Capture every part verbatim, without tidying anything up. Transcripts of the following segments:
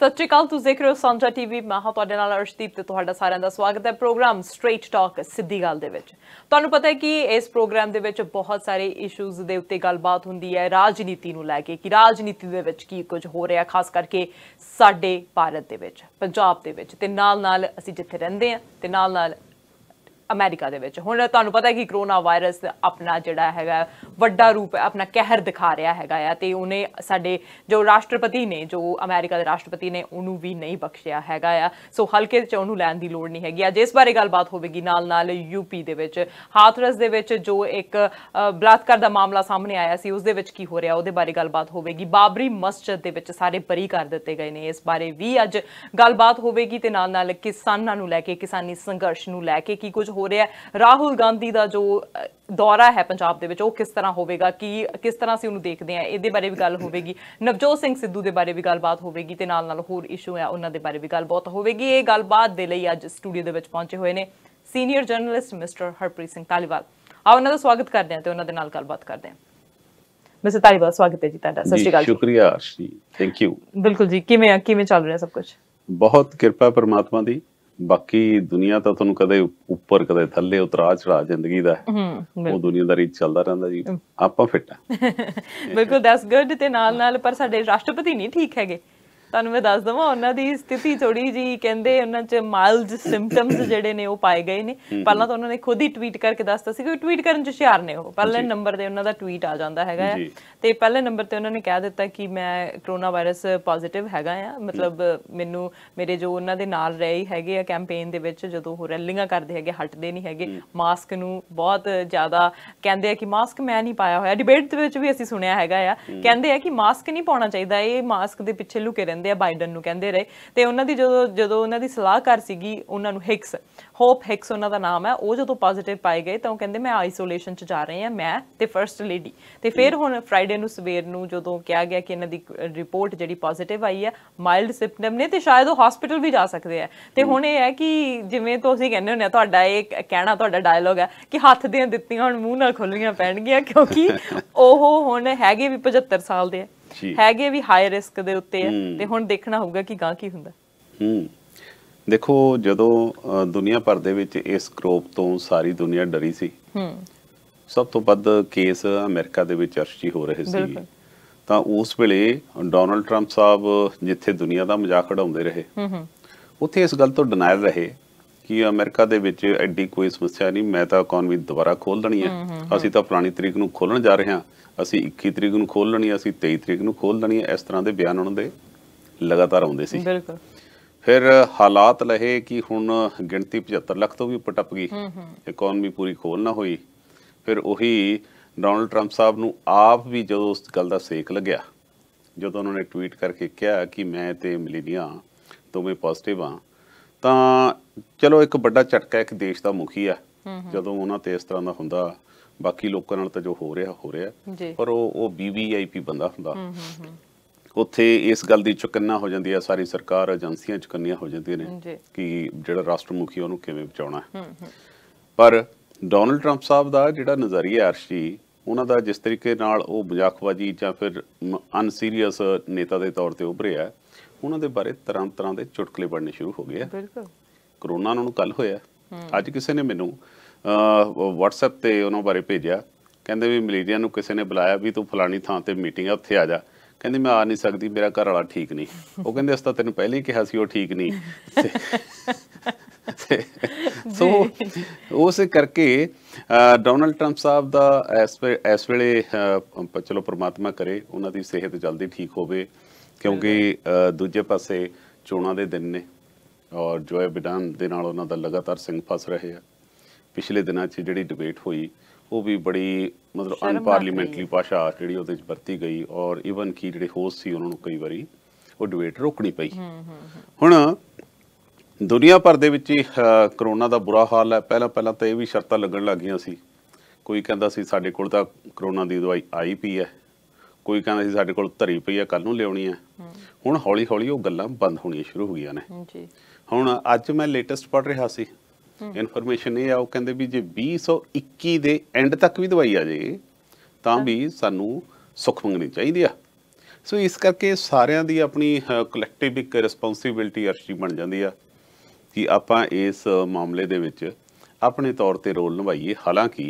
सत श्री अकाल। तुसीं देख रहे हो सांझा टीवी। मैं हाँ तुहाडे नाल अर्शदीप ते तुहाडा सारिआं दा स्वागत है प्रोग्राम स्ट्रेट टॉक सीधी गल दे विच। तुहानूं पता है कि इस प्रोग्राम दे विच बहुत सारे इशूज़ दे उत्ते गलबात हुंदी है राजनीति नूं लै के कि राजनीति दे विच की कुछ हो रिहा, खास करके साडे भारत दे विच, पंजाब दे विच ते नाल नाल असीं जिथे रहिंदे हां ते नाल नाल अमेरिका दे विच। हुण तुहानूं पता है कि करोना वायरस अपना जिहड़ा हैगा वड्डा रूप अपना कहर दिखा रहा हैगा ते उन्हें साडे जो राष्ट्रपति ने, जो अमेरिका दे राष्ट्रपति ने, उन्होंने भी नहीं बख्शिया हैगा आ। सो हल्के च उन्होंने लैण दी लोड़ नहीं हैगी। अज इस बारे गलबात होवेगी। नाल नाल यूपी दे विच हाथरस दे विच जो एक बलात्कार दा मामला सामने आया सी, उस दे विच की हो रिहा उहदे बारे गलबात होवेगी। बाबरी मस्जिद दे विच सारे बरी कर दित्ते गए ने, इस बारे भी अज गलबात होवेगी ते नाल नाल किसानां नूं लै के, किसानी संघर्ष नूं लै के की कुछ हो रहा है, राहुल गांधी का जो दौरा है पंजाब दे विच वो किस तरह होगा, कि किस तरह से उन्होंने देखते हैं, ये बारे भी गल होगी। नवजोत सिंह सिद्धू के बारे भी गलबात होगी ते नाल नाल होर इशू है उन्होंने बारे भी गलबात होगी। ये गलबात दे लई अज स्टूडियो दे विच पहुंचे हुए ने senior journalist mister Harpreet Singh Taliwal. आओ उन्होंने स्वागत करते हैं तो उन्होंने नाल गलबात करते हैं। मिस्टर तालीवाल, स्वागत है जी तुहाडा। सत श्री अकाल। शुक्रिया अर्शी, थैंक यू। बिल्कुल जी, किवें किवें चल रहा सब कुछ? बहुत कृपा परमात्मा दी। ਬਾਕੀ ਦੁਨੀਆ ਤਾਂ ਤੁਹਾਨੂੰ ਕਦੇ ਉੱਪਰ ਕਦੇ ਥੱਲੇ ਉਤਰਾ ਚੜਾ ਜ਼ਿੰਦਗੀ ਦਾ ਉਹ ਦੁਨੀਆਦਾਰੀ ਚੱਲਦਾ ਰਹਿੰਦਾ ਜੀ। ਆਪਾਂ ਫਿੱਟ ਆ, ਬਿਲਕੁਲ ਦੈਟਸ ਗੁੱਡ। ਤੇ ਨਾਲ ਨਾਲ ਪਰ ਸਾਡੇ ਰਾਸ਼ਟਰਪਤੀ ਨਹੀਂ ਠੀਕ ਹੈਗੇ। ਤੁਹਾਨੂੰ ਮੈਂ ਦੱਸ ਦਵਾਂ ਉਹਨਾਂ ਦੀ ਸਥਿਤੀ ਥੋੜੀ ਜੀ, ਕਹਿੰਦੇ ਉਹਨਾਂ ਚ ਮਾਈਲਡ ਸਿੰਪਟਮਸ ਜਿਹੜੇ ਨੇ ਉਹ ਪਾਏ ਗਏ ਨੇ। ਪਹਿਲਾਂ ਤਾਂ ਉਹਨਾਂ ਨੇ ਖੁਦ ਹੀ ਟਵੀਟ ਕਰਕੇ ਦੱਸਤਾ ਸੀ, ਕਿਉਂਕਿ ਟਵੀਟ ਕਰਨ ਚ ਹੁਸ਼ਿਆਰ ਨੇ ਉਹ। ਪਹਿਲੇ ਨੰਬਰ ਤੇ ਉਹਨਾਂ ਦਾ ਟਵੀਟ ਆ ਜਾਂਦਾ ਹੈਗਾ ਤੇ ਪਹਿਲੇ ਨੰਬਰ ਤੇ ਉਹਨਾਂ ਨੇ ਕਹਿ ਦਿੱਤਾ ਕਿ ਮੈਂ ਕਰੋਨਾ ਵਾਇਰਸ ਪੋਜ਼ਿਟਿਵ ਹੈਗਾ ਆ। ਮਤਲਬ ਮੈਨੂੰ ਮੇਰੇ ਜੋ ਉਹਨਾਂ ਦੇ ਨਾਲ ਰਹੇ ਹੈਗੇ ਆ ਕੈਂਪੇਨ ਦੇ ਵਿੱਚ, ਜਦੋਂ ਉਹ ਰੈਲੀਆਂ ਕਰਦੇ ਹੈਗੇ ਹਟਦੇ ਨਹੀਂ ਹੈਗੇ, ਮਾਸਕ ਨੂੰ ਬਹੁਤ ਜ਼ਿਆਦਾ ਕਹਿੰਦੇ ਆ ਕਿ ਮਾਸਕ ਮੈਂ ਨਹੀਂ ਪਾਇਆ ਹੋਇਆ। ਡਿਬੇਟ ਦੇ ਵਿੱਚ ਵੀ ਅਸੀਂ ਸੁਣਿਆ ਹੈਗਾ ਆ, ਕਹਿੰਦੇ ਆ ਕਿ ਮਾਸਕ ਨਹੀਂ ਪਾਉਣਾ ਚਾਹੀਦਾ, ਇਹ ਮਾਸਕ ਦੇ ਪਿੱਛੇ ਲੁਕੇ ਰਹਿੰਦੇ ਬਾਈਡਨ ਨੂੰ ਕਹਿੰਦੇ ਰਹੇ। ਤੇ ਉਹਨਾਂ ਦੀ ਜਦੋਂ ਜਦੋਂ ਉਹਨਾਂ ਦੀ ਸਲਾਹਕਾਰ ਸੀਗੀ ਉਹਨਾਂ ਨੂੰ ਹਿਕਸ, ਹੋਪ ਹਿਕਸ ਉਹਨਾਂ ਦਾ ਨਾਮ ਹੈ, ਉਹ ਜਦੋਂ ਪੋਜ਼ਿਟਿਵ ਪਾਏ ਗਏ ਤਾਂ ਉਹ ਕਹਿੰਦੇ ਮੈਂ ਆਈਸੋਲੇਸ਼ਨ ਚ ਜਾ ਰਹੇ ਆ, ਮੈਂ ਤੇ ਫਰਸਟ ਲੇਡੀ। ਤੇ ਫਿਰ ਹੁਣ ਫਰਾਈਡੇ ਨੂੰ ਸਵੇਰ ਨੂੰ ਜਦੋਂ ਕਿਹਾ ਗਿਆ ਕਿ ਇਹਨਾਂ ਦੀ ਰਿਪੋਰਟ ਜਿਹੜੀ ਪੋਜ਼ਿਟਿਵ ਆਈ ਹੈ, ਮਾਈਲਡ ਸਿੰਪਟਮ ਨੇ ਤੇ ਸ਼ਾਇਦ ਉਹ ਹਸਪੀਟਲ ਵੀ ਜਾ ਸਕਦੇ ਆ। ਤੇ ਹੁਣ ਇਹ ਹੈ ਕਿ ਜਿਵੇਂ ਤੁਸੀਂ ਕਹਿੰਦੇ ਹੁੰਦੇ ਆ, ਤੁਹਾਡਾ ਇਹ ਕਹਿਣਾ, ਤੁਹਾਡਾ ਡਾਇਲੋਗ ਹੈ ਕਿ ਹੱਥ ਦੀਆਂ ਦਿੱਤੀਆਂ ਹੁਣ ਮੂੰਹ ਨਾਲ ਖੋਲਣੀਆਂ ਪੈਣਗੀਆਂ, ਕਿਉਂਕਿ ਉਹ ਹੁਣ ਹੈਗੇ ਵੀ ਪਝੱਤਰ ਸਾਲ ਦੇ ਹੈਗੇ ਵੀ ਹਾਈ ਰਿਸਕ ਦੇ ਉੱਤੇ ਹੈ ਤੇ ਹੁਣ ਦੇਖਣਾ ਹੋਊਗਾ ਕਿ ਗਾਂ ਕੀ ਹੁੰਦਾ। ਹੂੰ, ਦੇਖੋ ਜਦੋਂ ਦੁਨੀਆ ਭਰ ਦੇ ਵਿੱਚ ਇਸ ਕਰੋਪ ਤੋਂ ਸਾਰੀ ਦੁਨੀਆ ਡਰੀ ਸੀ, ਹੂੰ, ਸਭ ਤੋਂ ਵੱਧ ਕੇਸ ਅਮਰੀਕਾ ਦੇ ਵਿੱਚ ਅਰਸ਼ੀ ਹੋ ਰਹੇ ਸੀ, ਤਾਂ ਉਸ ਵੇਲੇ ਡੋਨਲਡ ਟਰੰਪ ਸਾਹਿਬ ਜਿੱਥੇ ਦੁਨੀਆ ਦਾ ਮਜ਼ਾਕ ਉਡਾਉਂਦੇ ਰਹੇ, ਹੂੰ, ਉੱਥੇ ਇਸ ਗੱਲ ਤੋਂ ਡਿਨਾਇਲ ਰਹੇ ਕਿ ਅਮਰੀਕਾ ਦੇ ਵਿੱਚ ਐਡੀ ਕੋਈ ਸਮੱਸਿਆ ਨਹੀਂ, ਮੈਂ ਤਾਂ ਇਕਨੋਮੀ ਦੁਬਾਰਾ ਖੋਲ ਦੇਣੀ ਹੈ, ਅਸੀਂ ਤਾਂ ਪੁਰਾਣੀ ਤਰੀਕ ਨੂੰ ਖੋਲਣ ਜਾ ਰਹੇ ਹਾਂ, ਅਸੀਂ ਇੱਕੀ ਤਰੀਕ ਨੂੰ ਖੋਲ ਲੈਣੀ, ਅਸੀਂ ਤੇਈ ਤਰੀਕ ਨੂੰ ਖੋਲ ਲੈਣੀ। ਇਸ ਤਰ੍ਹਾਂ ਦੇ ਬਿਆਨ ਉਹਨਾਂ ਦੇ ਲਗਾਤਾਰ ਆਉਂਦੇ ਸੀ। ਬਿਲਕੁਲ। ਫਿਰ ਹਾਲਾਤ ਲਹੇ ਕਿ ਹੁਣ ਗਿਣਤੀ ਪਝੱਤਰ ਲੱਖ ਤੋਂ ਵੀ ਉੱਪਰ ਟੱਪ ਗਈ, ਇਕਨੋਮੀ ਪੂਰੀ ਖੋਲ ਨਾ ਹੋਈ। ਫਿਰ ਉਹੀ ਡੋਨਲਡ ਟਰੰਪ ਸਾਹਿਬ ਨੂੰ ਆਪ ਵੀ ਜਦੋਂ ਉਸ ਗੱਲ ਦਾ ਸੇਕ ਲੱਗਿਆ, ਜਦੋਂ ਉਹਨਾਂ ਨੇ ਟਵੀਟ ਕਰਕੇ ਕਿਹਾ ਕਿ ਮੈਂ ਤੇ ਮਿਲੀਨੀਆ ਦੋਵੇਂ ਪੋਜ਼ਿਟਿਵ ਆ, ਤਾਂ ਚਲੋ ਇੱਕ ਵੱਡਾ ਝਟਕਾ ਇੱਕ ਦੇਸ਼ ਦਾ ਮੁਖੀ ਆ ਜਦੋਂ ਉਹਨਾਂ ਤੇ ਇਸ ਤਰ੍ਹਾਂ ਦਾ ਹੁੰਦਾ। ਬਾਕੀ ਲੋਕਾਂ ਨਾਲ ਤਾਂ ਜੋ ਹੋ ਰਿਹਾ ਹੋ ਰਿਹਾ, ਪਰ ਉਹ ਉਹ ਵੀਵੀਆਈਪੀ ਬੰਦਾ ਹੁੰਦਾ, ਉੱਥੇ ਇਸ ਗੱਲ ਦੀ ਚੁਕੰਨਾ ਹੋ ਜਾਂਦੀ ਹੈ, ਸਾਰੀ ਸਰਕਾਰ ਏਜੰਸੀਆਂ ਚੁਕੰਨੀਆਂ ਹੋ ਜਾਂਦੀਆਂ ਨੇ ਕਿ ਜਿਹੜਾ ਰਾਸ਼ਟਰ ਮੁਖੀ ਉਹਨੂੰ ਕਿਵੇਂ ਬਚਾਉਣਾ ਹੈ। ਪਰ ਡੋਨਲਡ ਟਰੰਪ ਸਾਹਿਬ ਦਾ ਜਿਹੜਾ ਨਜ਼ਰੀਆ ਅਰਸ਼ੀ, ਉਹਨਾਂ ਦਾ ਜਿਸ ਤਰੀਕੇ ਨਾਲ ਉਹ ਮਜ਼ਾਕਬਾਜ਼ੀ ਜਾਂ ਫਿਰ ਅਨਸੀਰੀਅਸ ਨੇਤਾ ਦੇ ਤੌਰ ਤੇ ਉਭਰਿਆ, ਉਹਨਾਂ ਦੇ ਬਾਰੇ ਤਰ੍ਹਾਂ ਤਰ੍ਹਾਂ ਦੇ ਚੁਟਕਲੇ ਬਣਨੇ ਸ਼ੁਰੂ ਹੋ ਗਏ। ਕਰੋਨਾ ਉਹਨਾਂ ਨੂੰ ਕੱਲ ਹੋਇਆ, ਅੱਜ ਕਿਸੇ ਨੇ ਮੈਨੂੰ ਵਟਸਐਪ ਤੇ ਉਹਨਾਂ ਬਾਰੇ ਭੇਜਿਆ, ਕਹਿੰਦੇ ਵੀ ਮਲੇਰੀਆ ਨੂੰ ਕਿਸੇ ਨੇ ਬੁਲਾਇਆ ਵੀ ਤੂੰ ਫਲਾਣੀ ਥਾਂ ਤੇ ਮੀਟਿੰਗ ਆ ਉੱਥੇ ਆ ਜਾ, ਕਹਿੰਦੀ ਮੈਂ ਆ ਨਹੀਂ ਸਕਦੀ, ਮੇਰਾ ਘਰ ਵਾਲਾ ਠੀਕ ਨਹੀਂ। ਉਹ ਕਹਿੰਦੇ ਅਸੀਂ ਤਾਂ ਤੈਨੂੰ ਪਹਿਲਾਂ ਹੀ ਕਿਹਾ ਸੀ ਉਹ ਠੀਕ ਨਹੀਂ। ਸੋ ਉਸ ਕਰਕੇ ਡੋਨਲਡ ਟਰੰਪ ਸਾਹਿਬ ਦਾ ਇਸ ਵੇਲੇ ਚਲੋ ਪਰਮਾਤਮਾ ਕਰੇ ਉਹਨਾਂ ਦੀ ਸਿਹਤ ਜਲਦੀ ਠੀਕ ਹੋਵੇ, ਕਿਉਂਕਿ ਦੂਜੇ ਪਾਸੇ ਚੋਣਾਂ ਦੇ ਦਿਨ ਨੇ ਔਰ ਜੋ ਬਿਡਨ ਦੇ ਨਾਲ ਉਹਨਾਂ ਦਾ ਲਗਾਤਾਰ ਸਿੰਘ ਫਸ ਰਹੇ ਆ। ਪਿਛਲੇ ਦਿਨਾਂ 'ਚ ਜਿਹੜੀ ਡਿਬੇਟ ਹੋਈ ਉਹ ਵੀ ਬੜੀ ਮਤਲਬ ਅਨਪਾਰਲੀਮੈਂਟਰੀ ਭਾਸ਼ਾ ਜਿਹੜੀ ਉਹਦੇ 'ਚ ਵਰਤੀ ਗਈ, ਔਰ ਈਵਨ ਕਿ ਜਿਹੜੇ ਹੋਸਟ ਸੀ ਉਹਨਾਂ ਨੂੰ ਕਈ ਵਾਰੀ ਉਹ ਡਿਬੇਟ ਰੋਕਣੀ ਪਈ। ਹੁਣ ਦੁਨੀਆ ਭਰ ਦੇ ਵਿੱਚ ਕਰੋਨਾ ਦਾ ਬੁਰਾ ਹਾਲ ਹੈ। ਪਹਿਲਾਂ ਪਹਿਲਾਂ ਤਾਂ ਇਹ ਵੀ ਸ਼ਰਤਾਂ ਲੱਗਣ ਲੱਗ ਗਈਆਂ ਸੀ, ਕੋਈ ਕਹਿੰਦਾ ਸੀ ਸਾਡੇ ਕੋਲ ਤਾਂ ਕਰੋਨਾ ਦੀ ਦਵਾਈ ਆਈ ਪਈ ਹੈ, ਕੋਈ ਕਹਿੰਦਾ ਸੀ ਸਾਡੇ ਕੋਲ ਧਰੀ ਪਈ ਹੈ, ਕੱਲ ਨੂੰ ਲਿਆਉਣੀ ਹੈ। ਹੁਣ ਹੌਲੀ ਹੌਲੀ ਉਹ ਗੱਲਾਂ ਬੰਦ ਹੋਣੀਆਂ ਸ਼ੁਰੂ ਹੋ ਗਈਆਂ ਨੇ। ਹੁਣ ਅੱਜ ਮੈਂ ਲੇਟੈਸਟ ਪੜ੍ਹ ਰਿਹਾ ਸੀ ਇਨਫੋਰਮੇਸ਼ਨ ਇਹ ਆ, ਉਹ ਕਹਿੰਦੇ ਵੀ ਜੇ ਵੀਹ ਸੌ ਇੱਕੀ ਦੇ ਐਂਡ ਤੱਕ ਵੀ ਦਵਾਈ ਆ ਜੇ ਤਾਂ ਵੀ ਸਾਨੂੰ ਸੁੱਖ ਮੰਗਣੀ ਚਾਹੀਦੀ ਆ। ਸੋ ਇਸ ਕਰਕੇ ਸਾਰਿਆਂ ਦੀ ਆਪਣੀ ਕਲੈਕਟਿਵ ਇੱਕ ਰਿਸਪੌਂਸਿਬਿਲਟੀ ਅਰਸ਼ੀ ਬਣ ਜਾਂਦੀ ਆ ਕਿ ਆਪਾਂ ਇਸ ਮਾਮਲੇ ਦੇ ਵਿੱਚ ਆਪਣੇ ਤੌਰ ਤੇ ਰੋਲ ਨਿਭਾਈਏ। ਹਾਲਾਂਕਿ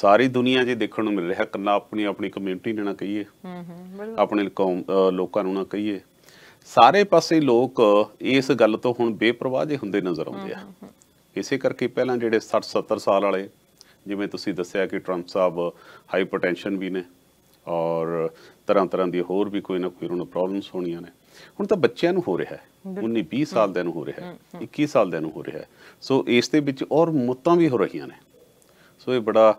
ਸਾਰੀ ਦੁਨੀਆ 'ਚ ਦੇਖਣ ਨੂੰ ਮਿਲ ਰਿਹਾ ਕੱਲਾ ਆਪਣੀ ਆਪਣੀ ਕਮਿਊਨਿਟੀ ਨੂੰ ਨਾ ਕਹੀਏ, ਆਪਣੇ ਕੌਮ ਲੋਕਾਂ ਨੂੰ ਨਾ ਕਹੀਏ, ਸਾਰੇ ਪਾਸੇ ਲੋਕ ਇਸ ਗੱਲ ਤੋਂ ਹੁਣ ਬੇਪਰਵਾਹ ਜਿਹੇ ਹੁੰਦੇ ਨਜ਼ਰ ਆਉਂਦੇ ਆ। ਇਸੇ ਕਰਕੇ ਪਹਿਲਾਂ ਜਿਹੜੇ ਸੱਠ ਸੱਤਰ ਸਾਲ ਵਾਲੇ, ਜਿਵੇਂ ਤੁਸੀਂ ਦੱਸਿਆ ਕਿ ਟਰੰਪ ਸਾਹਿਬ ਹਾਈਪਰਟੈਂਸ਼ਨ ਵੀ ਨੇ ਔਰ ਤਰ੍ਹਾਂ ਤਰ੍ਹਾਂ ਦੀ ਹੋਰ ਵੀ ਕੋਈ ਨਾ ਕੋਈ ਉਹਨਾਂ ਨੂੰ ਪ੍ਰੋਬਲਮਸ ਹੋਣੀਆਂ ਨੇ। ਹੁਣ ਤਾਂ ਬੱਚਿਆਂ ਨੂੰ ਹੋ ਰਿਹਾ ਹੈ, ਉੱਨੀ ਵੀਹ ਸਾਲ ਦੇ ਨੂੰ ਹੋ ਰਿਹਾ ਹੈ, ਇੱਕੀ ਸਾਲ ਦੇ ਨੂੰ ਹੋ ਰਿਹਾ ਹੈ। ਸੋ ਇਸ ਦੇ ਵਿੱਚ ਔਰ ਮੌਤਾਂ ਵੀ ਹੋ ਰਹੀਆਂ ਨੇ। ਸੋ ਇਹ ਬੜਾ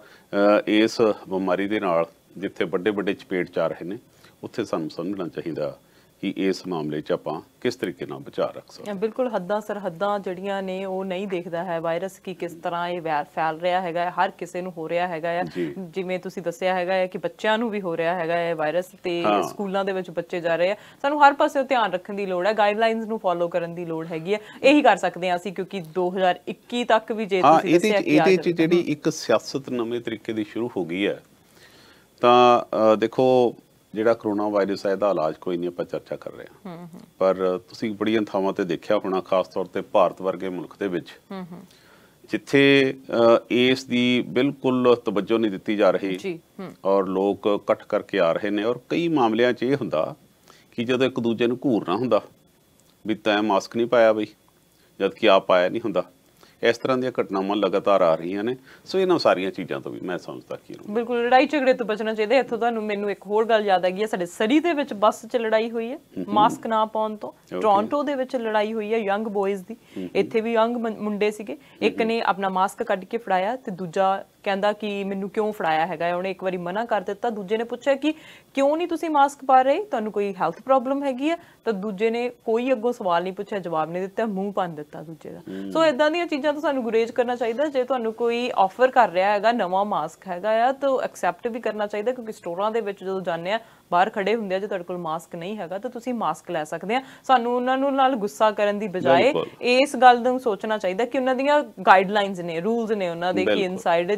ਇਸ ਬਿਮਾਰੀ ਦੇ ਨਾਲ ਜਿੱਥੇ ਵੱਡੇ ਵੱਡੇ ਚਪੇਟ ਚਾ ਰਹੇ ਨੇ ਉੱਥੇ ਸਾਨੂੰ ਸਮਝਣਾ ਚਾਹੀਦਾ कि इस मामले च आपां किस तरीके नाल बचा रख सकते। बिल्कुल हद्दां सरहद्दां जड़ियां ने वो नहीं देखता है वायरस की किस तरह ये फैल रहा है, हर किसी नूं हो रहा है। जिवें तुसीं दस्सिया हैगा कि बच्चों नूं भी हो रहा है वायरस, ते स्कूलों दे विच बच्चे जा रहे हैं। सानूं हर पासे ध्यान रखण दी लोड़ है, गाइडलाइनस नूं फॉलो करन दी लोड़ हैगी है, यही कर सकते हैं असीं क्योंकि दो हज़ार इक्की तक भी जे तुसीं दस्सिया कि इहदे च जिहड़ी इक सियासत नवें तरीके दी शुरू हो गई है तां देखो ਜਿਹੜਾ ਕਰੋਨਾ ਵਾਇਰਸ ਹੈ ਇਹਦਾ ਇਲਾਜ ਕੋਈ ਨਹੀਂ ਆਪਾਂ ਚਰਚਾ ਕਰ ਰਹੇ ਹਾਂ, ਪਰ ਤੁਸੀਂ ਬੜੀਆਂ ਥਾਵਾਂ ਤੇ ਦੇਖਿਆ ਹੋਣਾ ਖਾਸ ਤੌਰ ਤੇ ਭਾਰਤ ਵਰਗੇ ਮੁਲਕ ਦੇ ਵਿੱਚ ਜਿੱਥੇ ਇਸ ਦੀ ਬਿਲਕੁਲ ਤਵੱਜੋ ਨਹੀਂ ਦਿੱਤੀ ਜਾ ਰਹੀ ਔਰ ਲੋਕ ਇਕੱਠ ਕਰਕੇ ਆ ਰਹੇ ਨੇ। ਔਰ ਕਈ ਮਾਮਲਿਆਂ 'ਚ ਇਹ ਹੁੰਦਾ ਕਿ ਜਦੋਂ ਇੱਕ ਦੂਜੇ ਨੂੰ ਘੂਰਨਾ ਹੁੰਦਾ ਵੀ ਤੈਂ ਮਾਸਕ ਨਹੀਂ ਪਾਇਆ ਬਈ, ਜਦ ਕਿ ਆਪ ਪਾਇਆ ਨਹੀਂ ਹੁੰਦਾ। इस तरह दी घटनावां लगातार आ रही ने। सो इन्हां सारियां चीज़ां तो भी मैं समझदा कि बिल्कुल लड़ाई झगड़े तो बचना चाहिए। इत्थों तुहानूं मैनूं एक होर गल याद आ गई है, साडे सरी दे विच बस च लड़ाई हुई है मास्क ना पाउण तो, टोरंटो दे विच लड़ाई हुई है यंग बॉयज़ दी, इत्थे भी यंग मुंडे सीगे, एक ने अपना मास्क कड्ढ के फड़ाया ते दूजा कहता कि मैनू क्यों फड़ाया है, उन्हें एक बार मना कर दिता। दूजे ने पूछा कि क्यों नहीं तुसी मास्क पा रहे, तुहानू कोई हैल्थ प्रॉब्लम हैगी है, तो दूजे ने कोई अगों सवाल नहीं पूछा, जवाब नहीं दिता, मूँह भन दिता दूजे का। सो इदां दी चीज़ां तो सानू गुरेज करना चाहिए। जे तुहानू कोई ऑफर कर रहा है नवा मास्क है तो एक्सैप्ट भी करना चाहिए, क्योंकि स्टोरां दे विच जदों जाने बाहर खड़े होंगे जो तुहाडे कोल मास्क नहीं है तो तुसी मास्क लै सकदे आ। सानू उन्हां नाल गुस्सा करन दी बजाय इस गल नू सोचना चाहिए कि उन्हां दीयां गाइडलाइनस ने, रूल्स ने उन्हां दे कि इनसाइड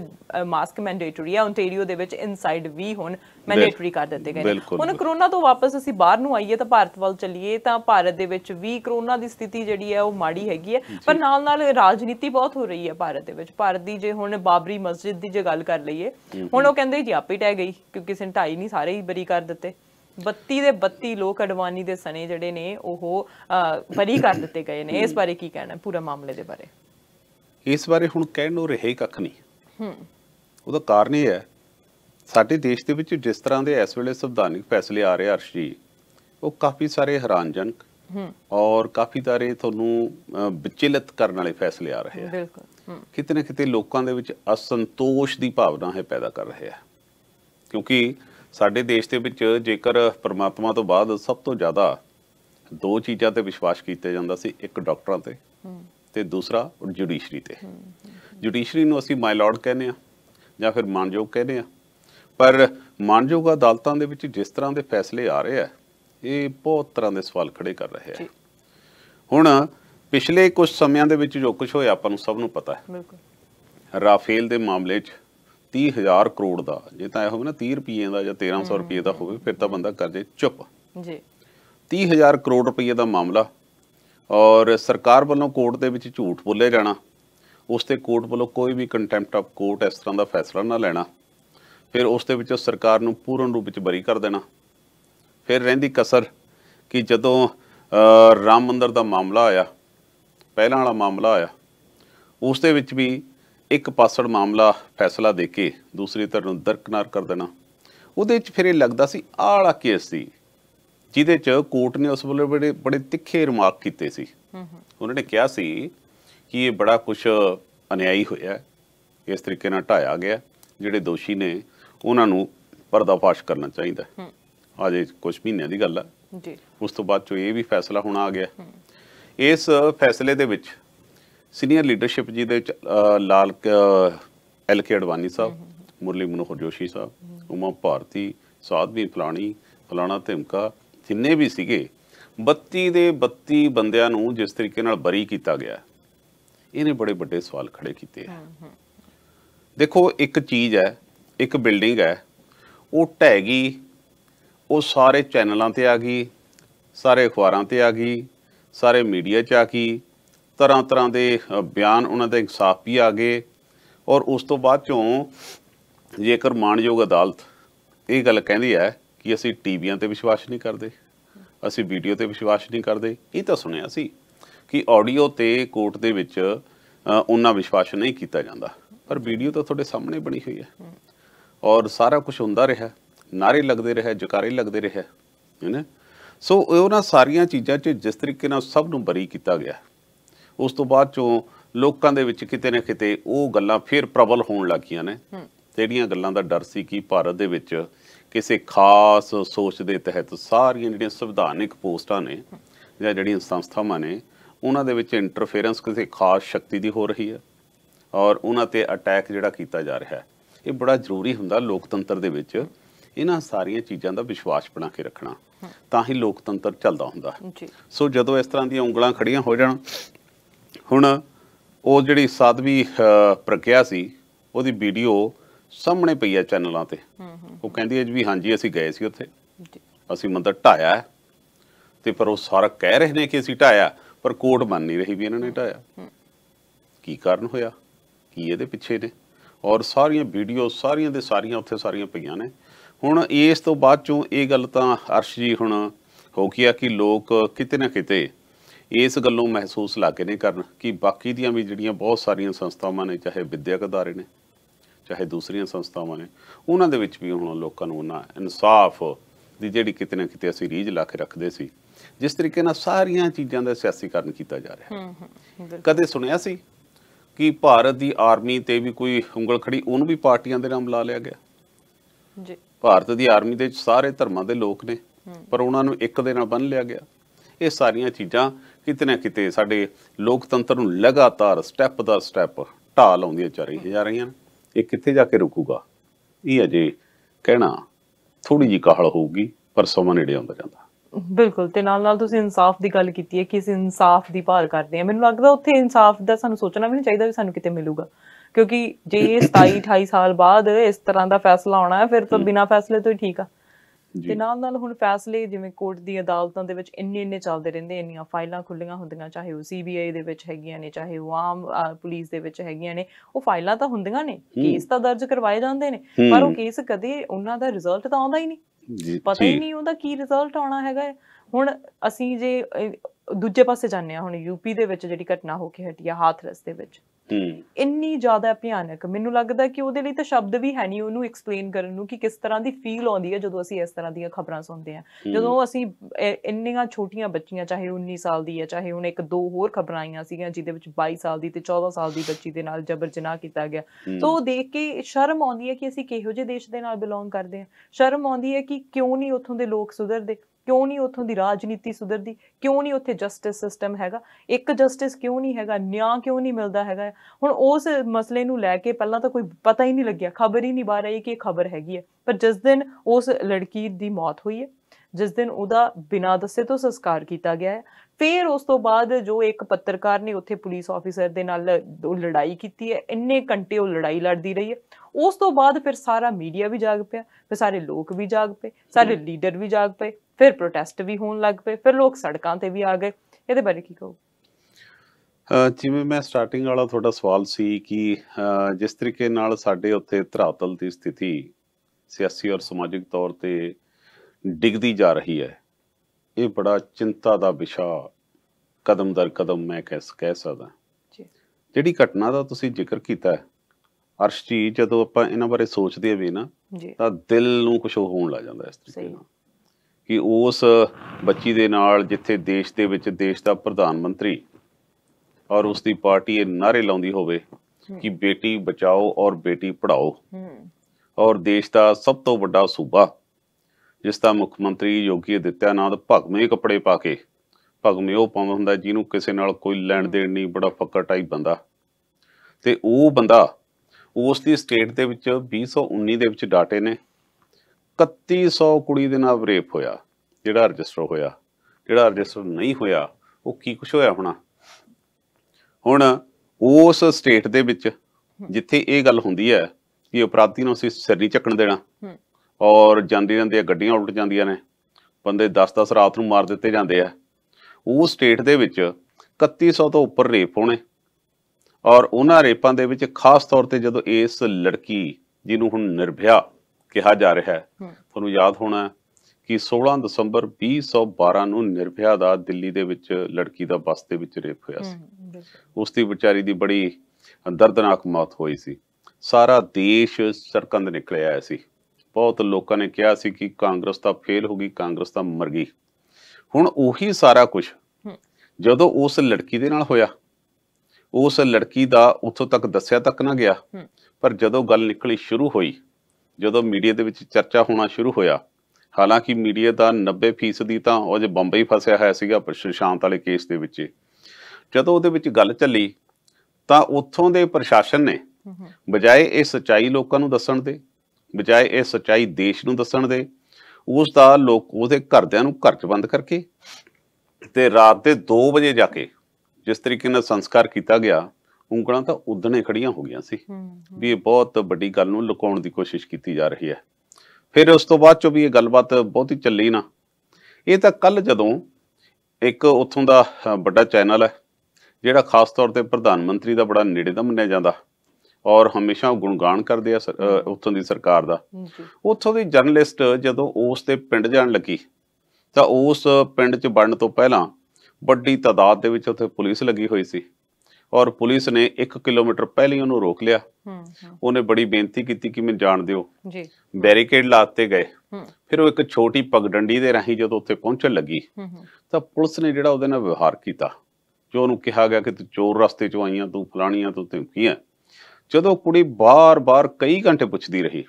मास्क मैंडेटरी है, ओंटारियो दे विच इनसाइड भी हुण मैंडेटरी कर दित्ते गए ने। हुण करोना तो वापस असीं बाहर नू आईए तां भारत वल चलीए तां भारत दे विच वी करोना दी स्थिति जिहड़ी है ओह माड़ी हैगी है, पर नाल नाल राजनीति बहुत हो रही है भारत दे विच। भारत दी जे हुण बाबरी मस्जिद दी जे गल कर लईए, हुण ओह कहंदे जी आपे ढह गई क्योंकि ढाई नहीं सारे ही बरी कर दित्ते, बत्ती दे बत्ती लोग अडवाणी दे सने जिहड़े ने ओह बरी कर दित्ते गए ने। इस बारे की कहना पूरा मामले दे बारे? इस बारे हुण कहण नूं रहे कख नहीं। ਉਹਦਾ ਕਾਰਨ ਇਹ ਹੈ ਸਾਡੇ ਦੇਸ਼ ਦੇ ਵਿੱਚ ਜਿਸ ਤਰ੍ਹਾਂ ਦੇ ਇਸ ਵੇਲੇ ਸੰਵਿਧਾਨਿਕ ਫੈਸਲੇ ਆ ਰਹੇ ਆ ਅਰਸ਼ੀ, ਉਹ ਕਾਫੀ ਸਾਰੇ ਹੈਰਾਨਜਨਕ ਔਰ ਕਾਫੀ ਸਾਰੇ ਤੁਹਾਨੂੰ ਵਿਚਲਿਤ ਕਰਨ ਵਾਲੇ ਫੈਸਲੇ ਆ ਰਹੇ ਆ। ਬਿਲਕੁਲ ਕਿਤੇ ਨਾ ਕਿਤੇ ਲੋਕਾਂ ਦੇ ਵਿੱਚ ਅਸੰਤੋਸ਼ ਦੀ ਭਾਵਨਾ ਹੈ ਪੈਦਾ ਕਰ ਰਹੇ ਆ, ਕਿਉਂਕਿ ਸਾਡੇ ਦੇਸ਼ ਦੇ ਵਿੱਚ ਜੇਕਰ ਪਰਮਾਤਮਾ ਤੋਂ ਬਾਅਦ ਸਭ ਤੋਂ ਜ਼ਿਆਦਾ ਦੋ ਚੀਜ਼ਾਂ ਤੇ ਵਿਸ਼ਵਾਸ ਕੀਤਾ ਜਾਂਦਾ ਸੀ, ਇੱਕ ਡਾਕਟਰਾਂ ਤੇ ਤੇ ਦੂਸਰਾ ਜੁਡੀਸ਼ਰੀ ਤੇ। ਜੁਡੀਸ਼ਰੀ ਨੂੰ ਅਸੀਂ ਮਾਈਲੌਰਡ ਕਹਿੰਦੇ ਆ ਜਾਂ ਫਿਰ ਮਾਨਯੋਗ ਕਹਿੰਦੇ ਆ, ਪਰ ਮਾਨਯੋਗ ਅਦਾਲਤਾਂ ਦੇ ਵਿੱਚ ਜਿਸ ਤਰ੍ਹਾਂ ਦੇ ਫੈਸਲੇ ਆ ਰਹੇ ਆ ਇਹ ਬਹੁਤ ਤਰ੍ਹਾਂ ਦੇ ਸਵਾਲ ਖੜੇ ਕਰ ਰਹੇ ਆ। ਹੁਣ ਪਿਛਲੇ ਕੁਝ ਸਮਿਆਂ ਦੇ ਵਿੱਚ ਜੋ ਕੁਝ ਹੋਇਆ ਆਪਾਂ ਨੂੰ ਸਭ ਨੂੰ ਪਤਾ ਹੈ। ਬਿਲਕੁਲ ਰਾਫੇਲ ਦੇ ਮਾਮਲੇ 'ਚ ਤੀਹ ਹਜ਼ਾਰ ਕਰੋੜ ਦਾ, ਜੇ ਤਾਂ ਇਹ ਹੋਵੇ ਨਾ ਤੀਹ ਰੁਪਏ ਦਾ ਜਾਂ ਤੇਰਾਂ ਸੌ ਰੁਪਏ ਦਾ ਹੋਵੇ ਫਿਰ ਤਾਂ ਬੰਦਾ ਕਰ ਜੇ ਚੁੱਪ ਜੀ। ਤੀਹ ਹਜ਼ਾਰ ਕਰੋੜ ਰੁਪਏ ਦਾ ਮਾਮਲਾ ਔਰ ਸਰਕਾਰ ਵੱਲੋਂ ਕੋਰਟ ਦੇ ਵਿੱਚ ਝੂਠ ਬੋਲੇ ਜਾਣਾ, उस ते कोर्ट वालों कोई भी कंटैम्प्ट ऑफ कोर्ट इस तरह का फैसला ना लेना, फिर उस दे विच सरकार नूं पूर्ण रूप बरी कर देना। फिर रहिंदी कसर कि जदों राम मंदिर का मामला आया, पहला वाला मामला आया, उस दे विच भी एक पासड़ मामला फैसला दे के दूसरी तरफ नूं दरकिनार कर देना। उहदे विच फिर ये लगदा सी आह वाला केस सी जिहदे च कोर्ट ने उस वेले बड़े बड़े तिखे रिमार्क कीते सी। उन्होंने कहा सी कि ये बड़ा कुछ अन्यायी होया, इस तरीके नाल ढाया गया, जिहड़े दोषी ने उन्हां नूं पर्दाफाश करना चाहिदा है। अजे कुछ महीनों की गल है, उस तो बाद ये भी फैसला हुण आ गया। इस फैसले दे विच सीनियर लीडरशिप जी दे लाल एल के अडवानी साहब, मुरली मनोहर जोशी साहब, उमा भारती, साधवी फलानी फलाना धिमका जिन्ने भी सीगे बत्ती दे बत्ती बंदिਆਂ ਨੂੰ जिस तरीके नाल बरी किया गया इन्हें बड़े बड़े सवाल खड़े किए हैं। देखो एक चीज़ है, एक बिल्डिंग है, वो ढह गई वो सारे चैनलों पर आ गई, सारे अखबारों पर आ गई, सारे मीडिया च आ गई। तरह तरह के बयान उन्होंने इंसाफ भी आ गए। और उस तो बाद चों जेकर माणयोग अदालत ये गल कहती है कि असी टीवियां ते विश्वास नहीं करते, असी वीडियो ते विश्वास नहीं करते, ये तो सुनिया सी कि ऑडियो तो कोर्ट दे विच उन्ना विश्वास नहीं किया जाता, पर वीडियो तो थोड़े सामने बनी हुई है और सारा कुछ होंदा रहा, नारे लगते रहे, जकारे लगते रहे, है ना। सो उन्होंने सारिया चीज़ों से जिस तरीके नाल सब नूं बरी किया गया, उस तो बाद चों लोकां दे विच किते ना किते वो गल्लां फिर प्रबल होण लग गईयां ने, जिहड़ियां गल्लां दा डर सी कि भारत दे विच किसी खास सोच के तहत सारियां जिहड़ियां संविधानिक पोस्टां ने जां जिहड़ियां संस्थावां ने उन्हां दे विच इंटरफेरेंस किसी खास शक्ति की हो रही है और उन्हां ते अटैक जिहड़ा कीता जा रहा है। ये बड़ा जरूरी हुंदा लोकतंत्र दे विच इन्हां सारियां चीज़ां दा विश्वास बना के रखना, तां ही लोकतंत्र चलदा हुंदा। सो जदों इस तरह दीयां उंगलां खड़ियां हो जाण, हुण वो जिहड़ी साधवी प्रक्रिया सी उहदी वीडियो सामने पई है चैनलों पर, वो कहती है भी हाँ जी असी गए सी उत्थे, असी मंदिर ढाया ते पर वो सारा कह रहे हैं कि असी ढाया, पर कोर्ट मन नहीं रही भी इन्होंने ढाया। की कारण होया, की ये पिछे ने, और सारिया वीडियो सारिया के सारिया उत्थे सारिया पईयां ने। हुण इस तो बाद चों ये गल तां अर्श जी हुण हो गया कि लोग किते ना किते इस गलों महसूस लागे ने करन कि बाकी दियां भी जिहड़ियां बहुत सारिया संस्थावां ने, चाहे विद्याक अदारे ने, चाहे दूसरिया संस्थावां ने, उन्हां दे विच भी हुण लोकां नूं ना इंसाफ दी जिहड़ी किते ना किते असीं रीझ ला के रखदे सी, जिस तरीके नाल सारिया चीज़ां दा सियासीकरण किया जा रिहा। कदे सुनिया सी कि भारत की आर्मी ते भी कोई उंगल खड़ी, उन्होंने भी पार्टियां दे नाम ला लिया गया जी। भारत की आर्मी दे सारे धर्मां दे लोक ने, पर उन्होंने एक दे नाल बन लिया गया। ये सारिया चीज़ां किते ना किते साडे लोकतंत्र नूं लगातार स्टैप दर स्टैप ढाल आउंदियां जा रही जा रही हैं। ये कित्थे जाके रुकूगा, ये अजे कहना थोड़ी जी काहल होगी, पर समा नेड़े आउंदा जांदा। ਬਿਲਕੁਲ ਤੇ ਨਾਲ ਨਾਲ ਤੁਸੀਂ ਇਨਸਾਫ ਦੀ ਗੱਲ ਕੀਤੀ ਹੈ ਕਿ ਇਸ ਇਨਸਾਫ ਦੀ ਭਾਲ ਕਰਦੇ ਆ। ਮੈਨੂੰ ਲੱਗਦਾ ਉੱਥੇ ਇਨਸਾਫ ਦਾ ਸਾਨੂੰ ਸੋਚਣਾ ਵੀ ਨਹੀਂ ਚਾਹੀਦਾ ਵੀ ਸਾਨੂੰ ਕਿਤੇ ਮਿਲੂਗਾ, ਕਿਉਂਕਿ ਜੇ ਇਹ ਸਤਾਈ ਅਠਾਈ ਸਾਲ ਬਾਅਦ ਇਸ ਤਰ੍ਹਾਂ ਦਾ ਫੈਸਲਾ ਆਉਣਾ ਹੈ ਫਿਰ ਤਾਂ ਬਿਨਾਂ ਫੈਸਲੇ ਤੋਂ ਹੀ ਠੀਕ ਆ। ਤੇ ਨਾਲ ਨਾਲ ਹੁਣ ਫੈਸਲੇ ਜਿਵੇਂ ਕੋਰਟ ਦੀ ਅਦਾਲਤਾਂ ਦੇ ਵਿੱਚ ਇੰਨੇ ਇੰਨੇ ਚੱਲਦੇ ਰਹਿੰਦੇ, ਇੰਨੀਆਂ ਫਾਈਲਾਂ ਖੁੱਲੀਆਂ ਹੁੰਦੀਆਂ, ਚਾਹੇ ਉਹ ਸੀਬੀਆਈ ਦੇ ਵਿੱਚ ਹੈਗੀਆਂ ਨੇ, ਚਾਹੇ ਉਹ ਆਮ ਪੁਲਿਸ ਦੇ ਵਿੱਚ ਹੈਗੀਆਂ ਨੇ। ਉਹ ਫਾਈਲਾਂ ਤਾਂ ਹੁੰਦੀਆਂ ਨੇ, ਕੇਸ ਤਾਂ ਦਰਜ ਕਰਵਾਏ ਜਾਂਦੇ ਨੇ, ਪਰ ਉਹ ਕੇਸ ਕਦੇ ਉਹਨਾਂ ਦਾ ਰਿਜ਼ਲਟ ਤਾਂ ਆਉਂਦਾ ਹੀ ਨਹੀਂ, ਪਤਾ ਹੀ ਨਹੀਂ ਉਹਦਾ ਕੀ ਰਿਜ਼ਲਟ ਆਉਣਾ ਹੈਗਾ। ਹੁਣ ਅਸੀਂ ਜੇ ਦੂਜੇ ਪਾਸੇ ਜਾਂਦੇ ਹਾਂ, ਹੁਣ ਯੂਪੀ ਦੇ ਵਿੱਚ ਜਿਹੜੀ ਘਟਨਾ ਹੋ ਕੇ ਹਟੀ ਆ ਹਾਥਰਸ ਦੇ ਵਿੱਚ, ਇੰਨੀ ਜ਼ਿਆਦਾ ਭਿਆਨਕ, ਮੈਨੂੰ ਲੱਗਦਾ ਕਿ ਉਹਦੇ ਲਈ ਤਾਂ ਸ਼ਬਦ ਵੀ ਹੈ ਨਹੀਂ ਉਹਨੂੰ ਐਕਸਪਲੇਨ ਕਰਨ ਨੂੰ ਕਿ ਕਿਸ ਤਰ੍ਹਾਂ ਦੀ ਫੀਲ ਆਉਂਦੀ ਹੈ ਜਦੋਂ ਅਸੀਂ ਇਸ ਤਰ੍ਹਾਂ ਦੀਆਂ ਖਬਰਾਂ ਸੁਣਦੇ ਹਾਂ। ਜਦੋਂ ਅਸੀਂ ਇੰਨੀਆਂ ਛੋਟੀਆਂ ਬੱਚੀਆਂ, ਚਾਹੇ ਉੱਨੀ ਸਾਲ ਦੀ ਹੈ, ਚਾਹੇ ਹੁਣ ਇੱਕ ਦੋ ਹੋਰ ਖਬਰਾਂ ਆਈਆਂ ਸੀਗੀਆਂ ਜਿਹਦੇ ਵਿੱਚ ਬਾਈ ਸਾਲ ਦੀ ਤੇ ਚੌਦਾਂ ਸਾਲ ਦੀ ਬੱਚੀ ਦੇ ਨਾਲ ਜਬਰ ਜਨਾਹ ਕੀਤਾ ਗਿਆ, ਤਾਂ ਉਹ ਦੇਖ ਕੇ ਸ਼ਰਮ ਆਉਂਦੀ ਹੈ ਕਿ ਅਸੀਂ ਕਿਹੋ ਜਿਹੇ ਦੇਸ਼ ਦੇ ਨਾਲ ਬਿਲੋਂਗ ਕਰਦੇ ਹਾਂ। ਸ਼ਰਮ ਆਉਂਦੀ ਹੈ ਕਿ ਕਿਉਂ ਨਹੀਂ ਉੱਥੋਂ ਦੇ ਲੋਕ ਸੁਧਰਦੇ, क्यों नहीं उत्थों की राजनीति सुधरती, क्यों नहीं उत्थे जस्टिस सिस्टम हैगा, एक जस्टिस क्यों नहीं हैगा, न्याय क्यों नहीं मिलता हैगा। हुण उस मसले नूं लैके पहलां तां कोई पता ही नहीं लग्या, खबर ही नहीं बाहर आई कि ये खबर हैगी है, पर जिस दिन उस लड़की दी मौत हुई है, जिस दिन उहदा बिना दस्से तो संस्कार किया गया है, फिर उस तो बाद जो एक पत्रकार ने उत्थे पुलिस ऑफिसर दे नाल लड़ाई की है, इन्ने घंटे वो लड़ाई लड़ती रही है। उस तो बाद फिर सारा मीडिया भी जाग पाया, फिर सारे लोग भी जाग पे, सारे लीडर भी जाग पे, फिर प्रोटेस्ट भी होने लग पे, फिर लोग सड़कों पर भी आ गए। ये बारे की कहो। जिवें मैं स्टार्टिंग वाला थोड़ा सवाल सी कि जिस तरीके नाल साडे उत्थे धरातल की स्थिति सियासी और समाजिक तौर पर डिगती जा रही है, ये बड़ा चिंता का विशा कदम दर कदम मैं कह कह सकदा। जिहड़ी घटना का तुसीं जिक्र कीता है अर्श जी, जदों आपां इन्हां बारे सोचदे वी ना तां दिल नूं कुछ होण लग जांदा इस तरीके नाल कि उस बच्ची दे नाल जिथे देश दे विच देश दा प्रधानमंत्री और उसकी पार्टी ये नारे लाउंदी होवे कि बेटी बचाओ और बेटी पढ़ाओ, और देश का सब तो वड्डा सूबा जिसका मुख्यमंत्री योगी आदित्यनाथ भगमे कपड़े पा के, भगमे वो पाँदा हुंदा जिन्हों किसी नाल कोई लैण देण नहीं, बड़ा फक्कर टाइप बंदा, तो वो बंदा उसकी स्टेट दे विच भी सौ उन्नी दे विच डाटे ने कत्ती सौ कुड़ी दे नाल रेप होया, जिहड़ा रजिस्टर होया, जिहड़ा रजिस्टर नहीं होया, वो की कुछ होया होना। हुण उस स्टेट दे विच जिथे ये गल हुंदी है कि अपराधी नूं असीं सिर नहीं झकण देना और ਜਾਂਦੇ ਜਾਂਦੇ ਗੱਡੀਆਂ ਉਲਟ ਜਾਂਦੀਆਂ ਨੇ, ਬੰਦੇ दस दस ਰਾਤ ਨੂੰ ਮਾਰ ਦਿੱਤੇ ਜਾਂਦੇ ਆ। ਉਹ ਸਟੇਟ ਦੇ ਵਿੱਚ इकतीस सौ ਤੋਂ ਉੱਪਰ ਰੇਪ ਹੋਣੇ, और ਉਹਨਾਂ ਰੇਪਾਂ ਦੇ ਵਿੱਚ ਖਾਸ ਤੌਰ ਤੇ ਜਦੋਂ ਇਸ ਲੜਕੀ ਜਿਹਨੂੰ ਹੁਣ ਨਿਰਭਿਆ ਕਿਹਾ ਜਾ ਰਿਹਾ ਹੈ, ਤੁਹਾਨੂੰ ਯਾਦ ਹੋਣਾ कि सोलह दसंबर बीस सौ बारह ਨੂੰ ਨਿਰਭਿਆ ਦਾ ਦਿੱਲੀ ਦੇ ਵਿੱਚ ਲੜਕੀ ਦਾ ਬੱਸ ਦੇ ਵਿੱਚ ਰੇਪ ਹੋਇਆ ਸੀ। ਉਸ ਦੀ ਵਿਚਾਰੀ ਦੀ ਬੜੀ ਦਰਦਨਾਕ ਮੌਤ ਹੋਈ ਸੀ। ਸਾਰਾ ਦੇਸ਼ ਸਰਕੰਦ ਨਿਕਲਿਆ ਆਇਆ ਸੀ। बहुत लोगों ने कहा सी कि कांग्रेस तो फेल हो गई, कांग्रेस तो मर गई। हुण उही सारा कुछ जदों उस लड़की दे नाल होया, उस लड़की दा उत्थों तक दस्या तक ना गया, पर जदों गल निकली शुरू हुई, जदों मीडिया दे विच चर्चा होना शुरू होया, हालांकि मीडिया दा नब्बे फीसदी तां ओ जे बंबई फसिया होया सीगा सुशांत वाले केस दे विच। जदों उहदे विच गल चली तां उत्थों दे प्रशासन ने बजाए इह सच्चाई लोकां नूं दस्सण दे, बजाय यह सच्चाई देश नूं दस्सण दे, उसका लोग उसके घरदियां नूं घर च बंद करके ते रात के दो बजे जाके जिस तरीके नाल संस्कार किया गया, ਉਂਗਲਾਂ तो उदने खड़ियां हो गई सी भी ये बहुत बड़ी गल नूं लुकाउण दी कोशिश की जा रही है। फिर उस तो बाद चो भी ये गलबात बहुती चली ना। ये तो कल जदों एक उत्थों दा बड़ा चैनल है जिहड़ा खास तौर पर प्रधानमंत्री का बड़ा नेड़े दा मन्निया जांदा और हमेशा गुणगान करते हैं उत्थों की सरकार का, उत्थों की जर्नलिस्ट जदों उस दे पिंड जाण लगी तो उस पिंड च बढ़न तो पहला बड़ी तादाद दे विच उत्थे पुलिस लगी हुई सी और पुलिस ने एक किलोमीटर पहले उन्होंने रोक लिया। उन्हें बड़ी बेनती की कि मैं जाण दिओ, बैरीकेड लाते गए। फिर वो एक छोटी पगडंडी दे राही जदों उत्थे पहुंचण लगी तो पुलिस ने जिहड़ा उहदे नाल व्यवहार कीता, जो उन्होंने कहा गया कि तू चोर रस्ते चों आईआं, तू फलाणीआं, तू धमकीआं। जदों कुड़ी बार बार कई घंटे पुछदी रही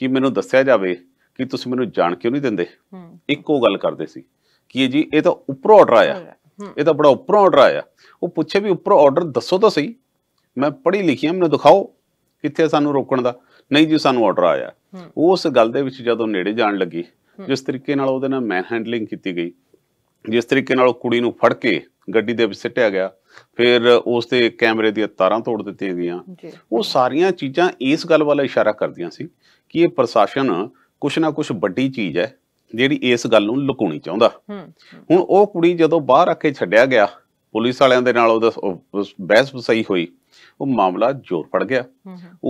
कि मैनूं दस्सिया जावे कि तुसीं मैनूं जाण क्यों नहीं दिंदे, इक्को गल करदे सी कि जी इह तां उपरों आर्डर आया, इह तां बड़ा उपरों आर्डर आया। उह पुछे भी उपरों आर्डर दस्सो तां सही, मैं पढ़ी लिखी आ, मैनूं दिखाओ कित्थे सानूं रोकण दा। नहीं जी सानूं आर्डर आया। उस गल दे विच जदों नेड़े जाण लगी, जिस तरीके नाल उहदे नाल मैन हैंडलिंग कीती गई, जिस तरीके नाल उह कुड़ी नूं फड़ के ਗੱਡੀ ਦੇ ਵਿੱਚ ਸਿੱਟਿਆ ਗਿਆ, ਫਿਰ ਉਸ ਦੇ ਕੈਮਰੇ ਦੀਆਂ ਤਾਰਾਂ ਤੋੜ ਦਿੱਤੀਆਂ ਗਈਆਂ। ਉਹ ਸਾਰੀਆਂ ਚੀਜ਼ਾਂ ਇਸ ਗੱਲ ਵੱਲ ਇਸ਼ਾਰਾ ਕਰਦੀਆਂ ਸੀ ਕਿ ਇਹ ਪ੍ਰਸ਼ਾਸਨ ਕੁਛ ਨਾ ਕੁਛ ਵੱਡੀ ਚੀਜ਼ ਹੈ ਜਿਹੜੀ ਇਸ ਗੱਲ ਨੂੰ ਲੁਕਾਉਣੀ ਚਾਹੁੰਦਾ। ਹੁਣ ਉਹ ਕੁੜੀ ਜਦੋਂ ਬਾਹਰ ਆ ਕੇ ਛੱਡਿਆ ਗਿਆ, ਪੁਲਿਸ ਵਾਲਿਆਂ ਦੇ ਨਾਲ ਉਹਦਾ ਬਹਿਸ ਵਸਾਈ ਹੋਈ, ਉਹ ਮਾਮਲਾ ਜ਼ੋਰ ਫੜ ਗਿਆ।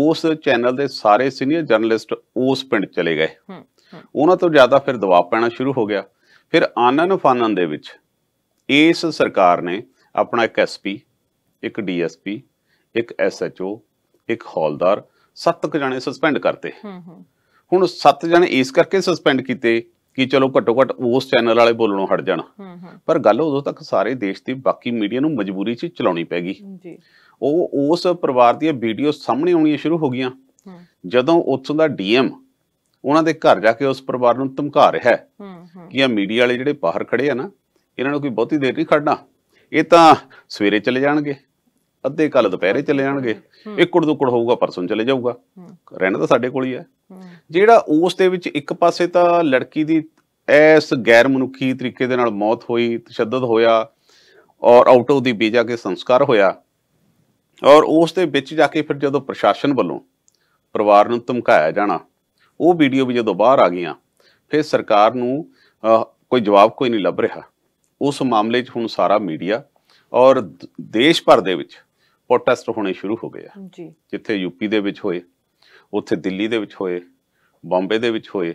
ਉਸ ਚੈਨਲ ਦੇ ਸਾਰੇ ਸੀਨੀਅਰ ਜਰਨਲਿਸਟ ਉਸ ਪਿੰਡ ਚਲੇ ਗਏ, ਉਹਨਾਂ ਤੋਂ ਜ਼ਿਆਦਾ ਫਿਰ ਦਬਾਅ ਪੈਣਾ ਸ਼ੁਰੂ ਹੋ ਗਿਆ। ਫਿਰ ਆਨਨ ਫਾਨਨ ਦੇ ਵਿੱਚ इस सरकार ने अपना एक एस पी, एक डी एस पी, एक एस एच ओ, एक हौलदार, सत्त जने सस्पेंड करते। हुण सत्त जने इस करके सस्पेंड किए कि चलो घट्टो घट्ट उस चैनल वाले बोलणों हट जाण, पर गल उदों तक सारे देश की बाकी मीडिया नूं मजबूरी च चलाउणी पै गई। वो उस परिवार दी वीडियो सामने आउणियां शुरू हो गईयां जदों उत्थों दा डी एम उहनां दे घर जाके उस परिवार नूं धमका रिहा है कि आ मीडिया वाले जिहड़े बाहर खड़े आ ना, ਇਹਨਾਂ ਨੂੰ ਕੋਈ ਬਹੁਤੀ ਦੇਰ ਨਹੀਂ ਖੜਨਾ, ਇਹ ਤਾਂ ਸਵੇਰੇ ਚਲੇ ਜਾਣਗੇ, ਅੱਧੇ ਕੱਲ ਦੁਪਹਿਰੇ ਚਲੇ ਜਾਣਗੇ, ਇੱਕੜ ਦੁੱਕੜ ਹੋਊਗਾ ਪਰਸੋਂ ਚਲੇ ਜਾਊਗਾ, ਰਹਿਣਾ ਤਾਂ ਸਾਡੇ ਕੋਲ ਹੀ ਹੈ। ਜਿਹੜਾ ਉਸ ਦੇ ਵਿੱਚ ਇੱਕ ਪਾਸੇ ਤਾਂ ਲੜਕੀ ਦੀ ਇਸ ਗੈਰ ਮਨੁੱਖੀ ਤਰੀਕੇ ਦੇ ਨਾਲ ਮੌਤ ਹੋਈ, ਤਸ਼ੱਦਦ ਹੋਇਆ ਔਰ ਆਊਟ ਆਫ ਦੀ ਵੀਜ਼ਾ ਕੇ ਸੰਸਕਾਰ ਹੋਇਆ, ਔਰ ਉਸ ਦੇ ਵਿੱਚ ਜਾ ਕੇ ਫਿਰ ਜਦੋਂ ਪ੍ਰਸ਼ਾਸਨ ਵੱਲੋਂ ਪਰਿਵਾਰ ਨੂੰ ਧਮਕਾਇਆ ਜਾਣਾ, ਉਹ ਵੀਡੀਓ ਵੀ ਜਦੋਂ ਬਾਹਰ ਆ ਗਈਆਂ, ਫਿਰ ਸਰਕਾਰ ਨੂੰ ਕੋਈ ਜਵਾਬ ਕੋਈ ਨਹੀਂ ਲੱਭ ਰਿਹਾ। उस मामले च हुण सारा मीडिया और देश भर दे विच प्रोटेस्ट होने शुरू हो गए जी। जिथे यूपी दे विच होए, उत्थे दिल्ली दे विच होए, बॉम्बे दे विच होए,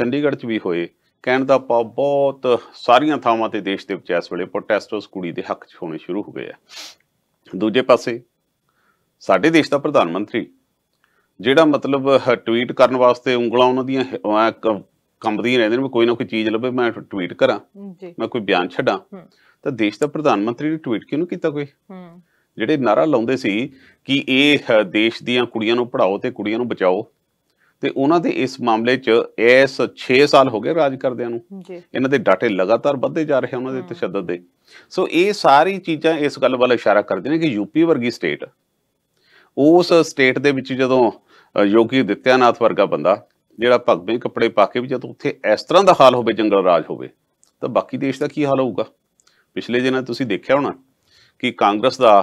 चंडीगढ़ च भी होए, कहण दा भाव बहुत सारियां थावां ते देश दे विच इस वेले प्रोटेस्ट उस कुड़ी दे हक च होने शुरू हो गए है। दूजे पासे साडे देश दा प्रधानमंत्री जिहड़ा मतलब ट्वीट करन वास्ते ਉਂਗਲਾਂ ਉਹਨਾਂ ਦੀਆਂ ਕੰਬਦੀਆਂ ਰਹਿੰਦੇ ਨੇ, ਕੋਈ ਨਾ ਕੋਈ ਚੀਜ਼ ਲੱਭੇ ਮੈਂ ਟਵੀਟ ਕਰਾਂ, ਮੈਂ ਕੋਈ ਬਿਆਨ ਛੱਡਾਂ, ਤਾਂ ਦੇਸ਼ ਦਾ ਪ੍ਰਧਾਨ ਮੰਤਰੀ ਨੇ ਟਵੀਟ ਕਿਉਂ ਨਹੀਂ ਕੀਤਾ ਕੋਈ? ਜਿਹੜੇ ਨਾਰਾ ਲਾਉਂਦੇ ਸੀ ਕਿ ਇਹ ਦੇਸ਼ ਦੀਆਂ ਕੁੜੀਆਂ ਨੂੰ ਪੜ੍ਹਾਓ ਤੇ ਕੁੜੀਆਂ ਨੂੰ ਬਚਾਓ, ਤੇ ਉਹਨਾਂ ਦੇ ਇਸ ਮਾਮਲੇ 'ਚ ਇਸ ਛੇ ਸਾਲ ਹੋ ਗਏ ਰਾਜ ਕਰਦਿਆਂ ਨੂੰ, ਇਹਨਾਂ ਦੇ ਡਾਟੇ ਲਗਾਤਾਰ ਵੱਧਦੇ ਜਾ ਰਹੇ ਉਹਨਾਂ ਦੇ ਤਸ਼ੱਦਦ ਦੇ। ਸੋ ਇਹ ਸਾਰੀ ਚੀਜ਼ਾਂ ਇਸ ਗੱਲ ਵੱਲ ਇਸ਼ਾਰਾ ਕਰਦੇ ਨੇ ਕਿ ਯੂਪੀ ਵਰਗੀ ਸਟੇਟ, ਉਸ ਸਟੇਟ ਦੇ ਵਿੱਚ ਜਦੋਂ ਯੋਗੀ ਆਦਿੱਤਿਆਨਾਥ ਵਰਗਾ ਬੰਦਾ ਜਿਹੜਾ ਭਗਵੇਂ ਕੱਪੜੇ ਪਾ ਕੇ ਵੀ ਜਦੋਂ ਉੱਥੇ ਇਸ ਤਰ੍ਹਾਂ ਦਾ ਹਾਲ ਹੋਵੇ, ਜੰਗਲ ਰਾਜ ਹੋਵੇ, ਤਾਂ ਬਾਕੀ ਦੇਸ਼ ਦਾ ਕੀ ਹਾਲ ਹੋਊਗਾ? ਪਿਛਲੇ ਦਿਨਾਂ ਤੁਸੀਂ ਦੇਖਿਆ ਹੋਣਾ ਕਿ ਕਾਂਗਰਸ ਦਾ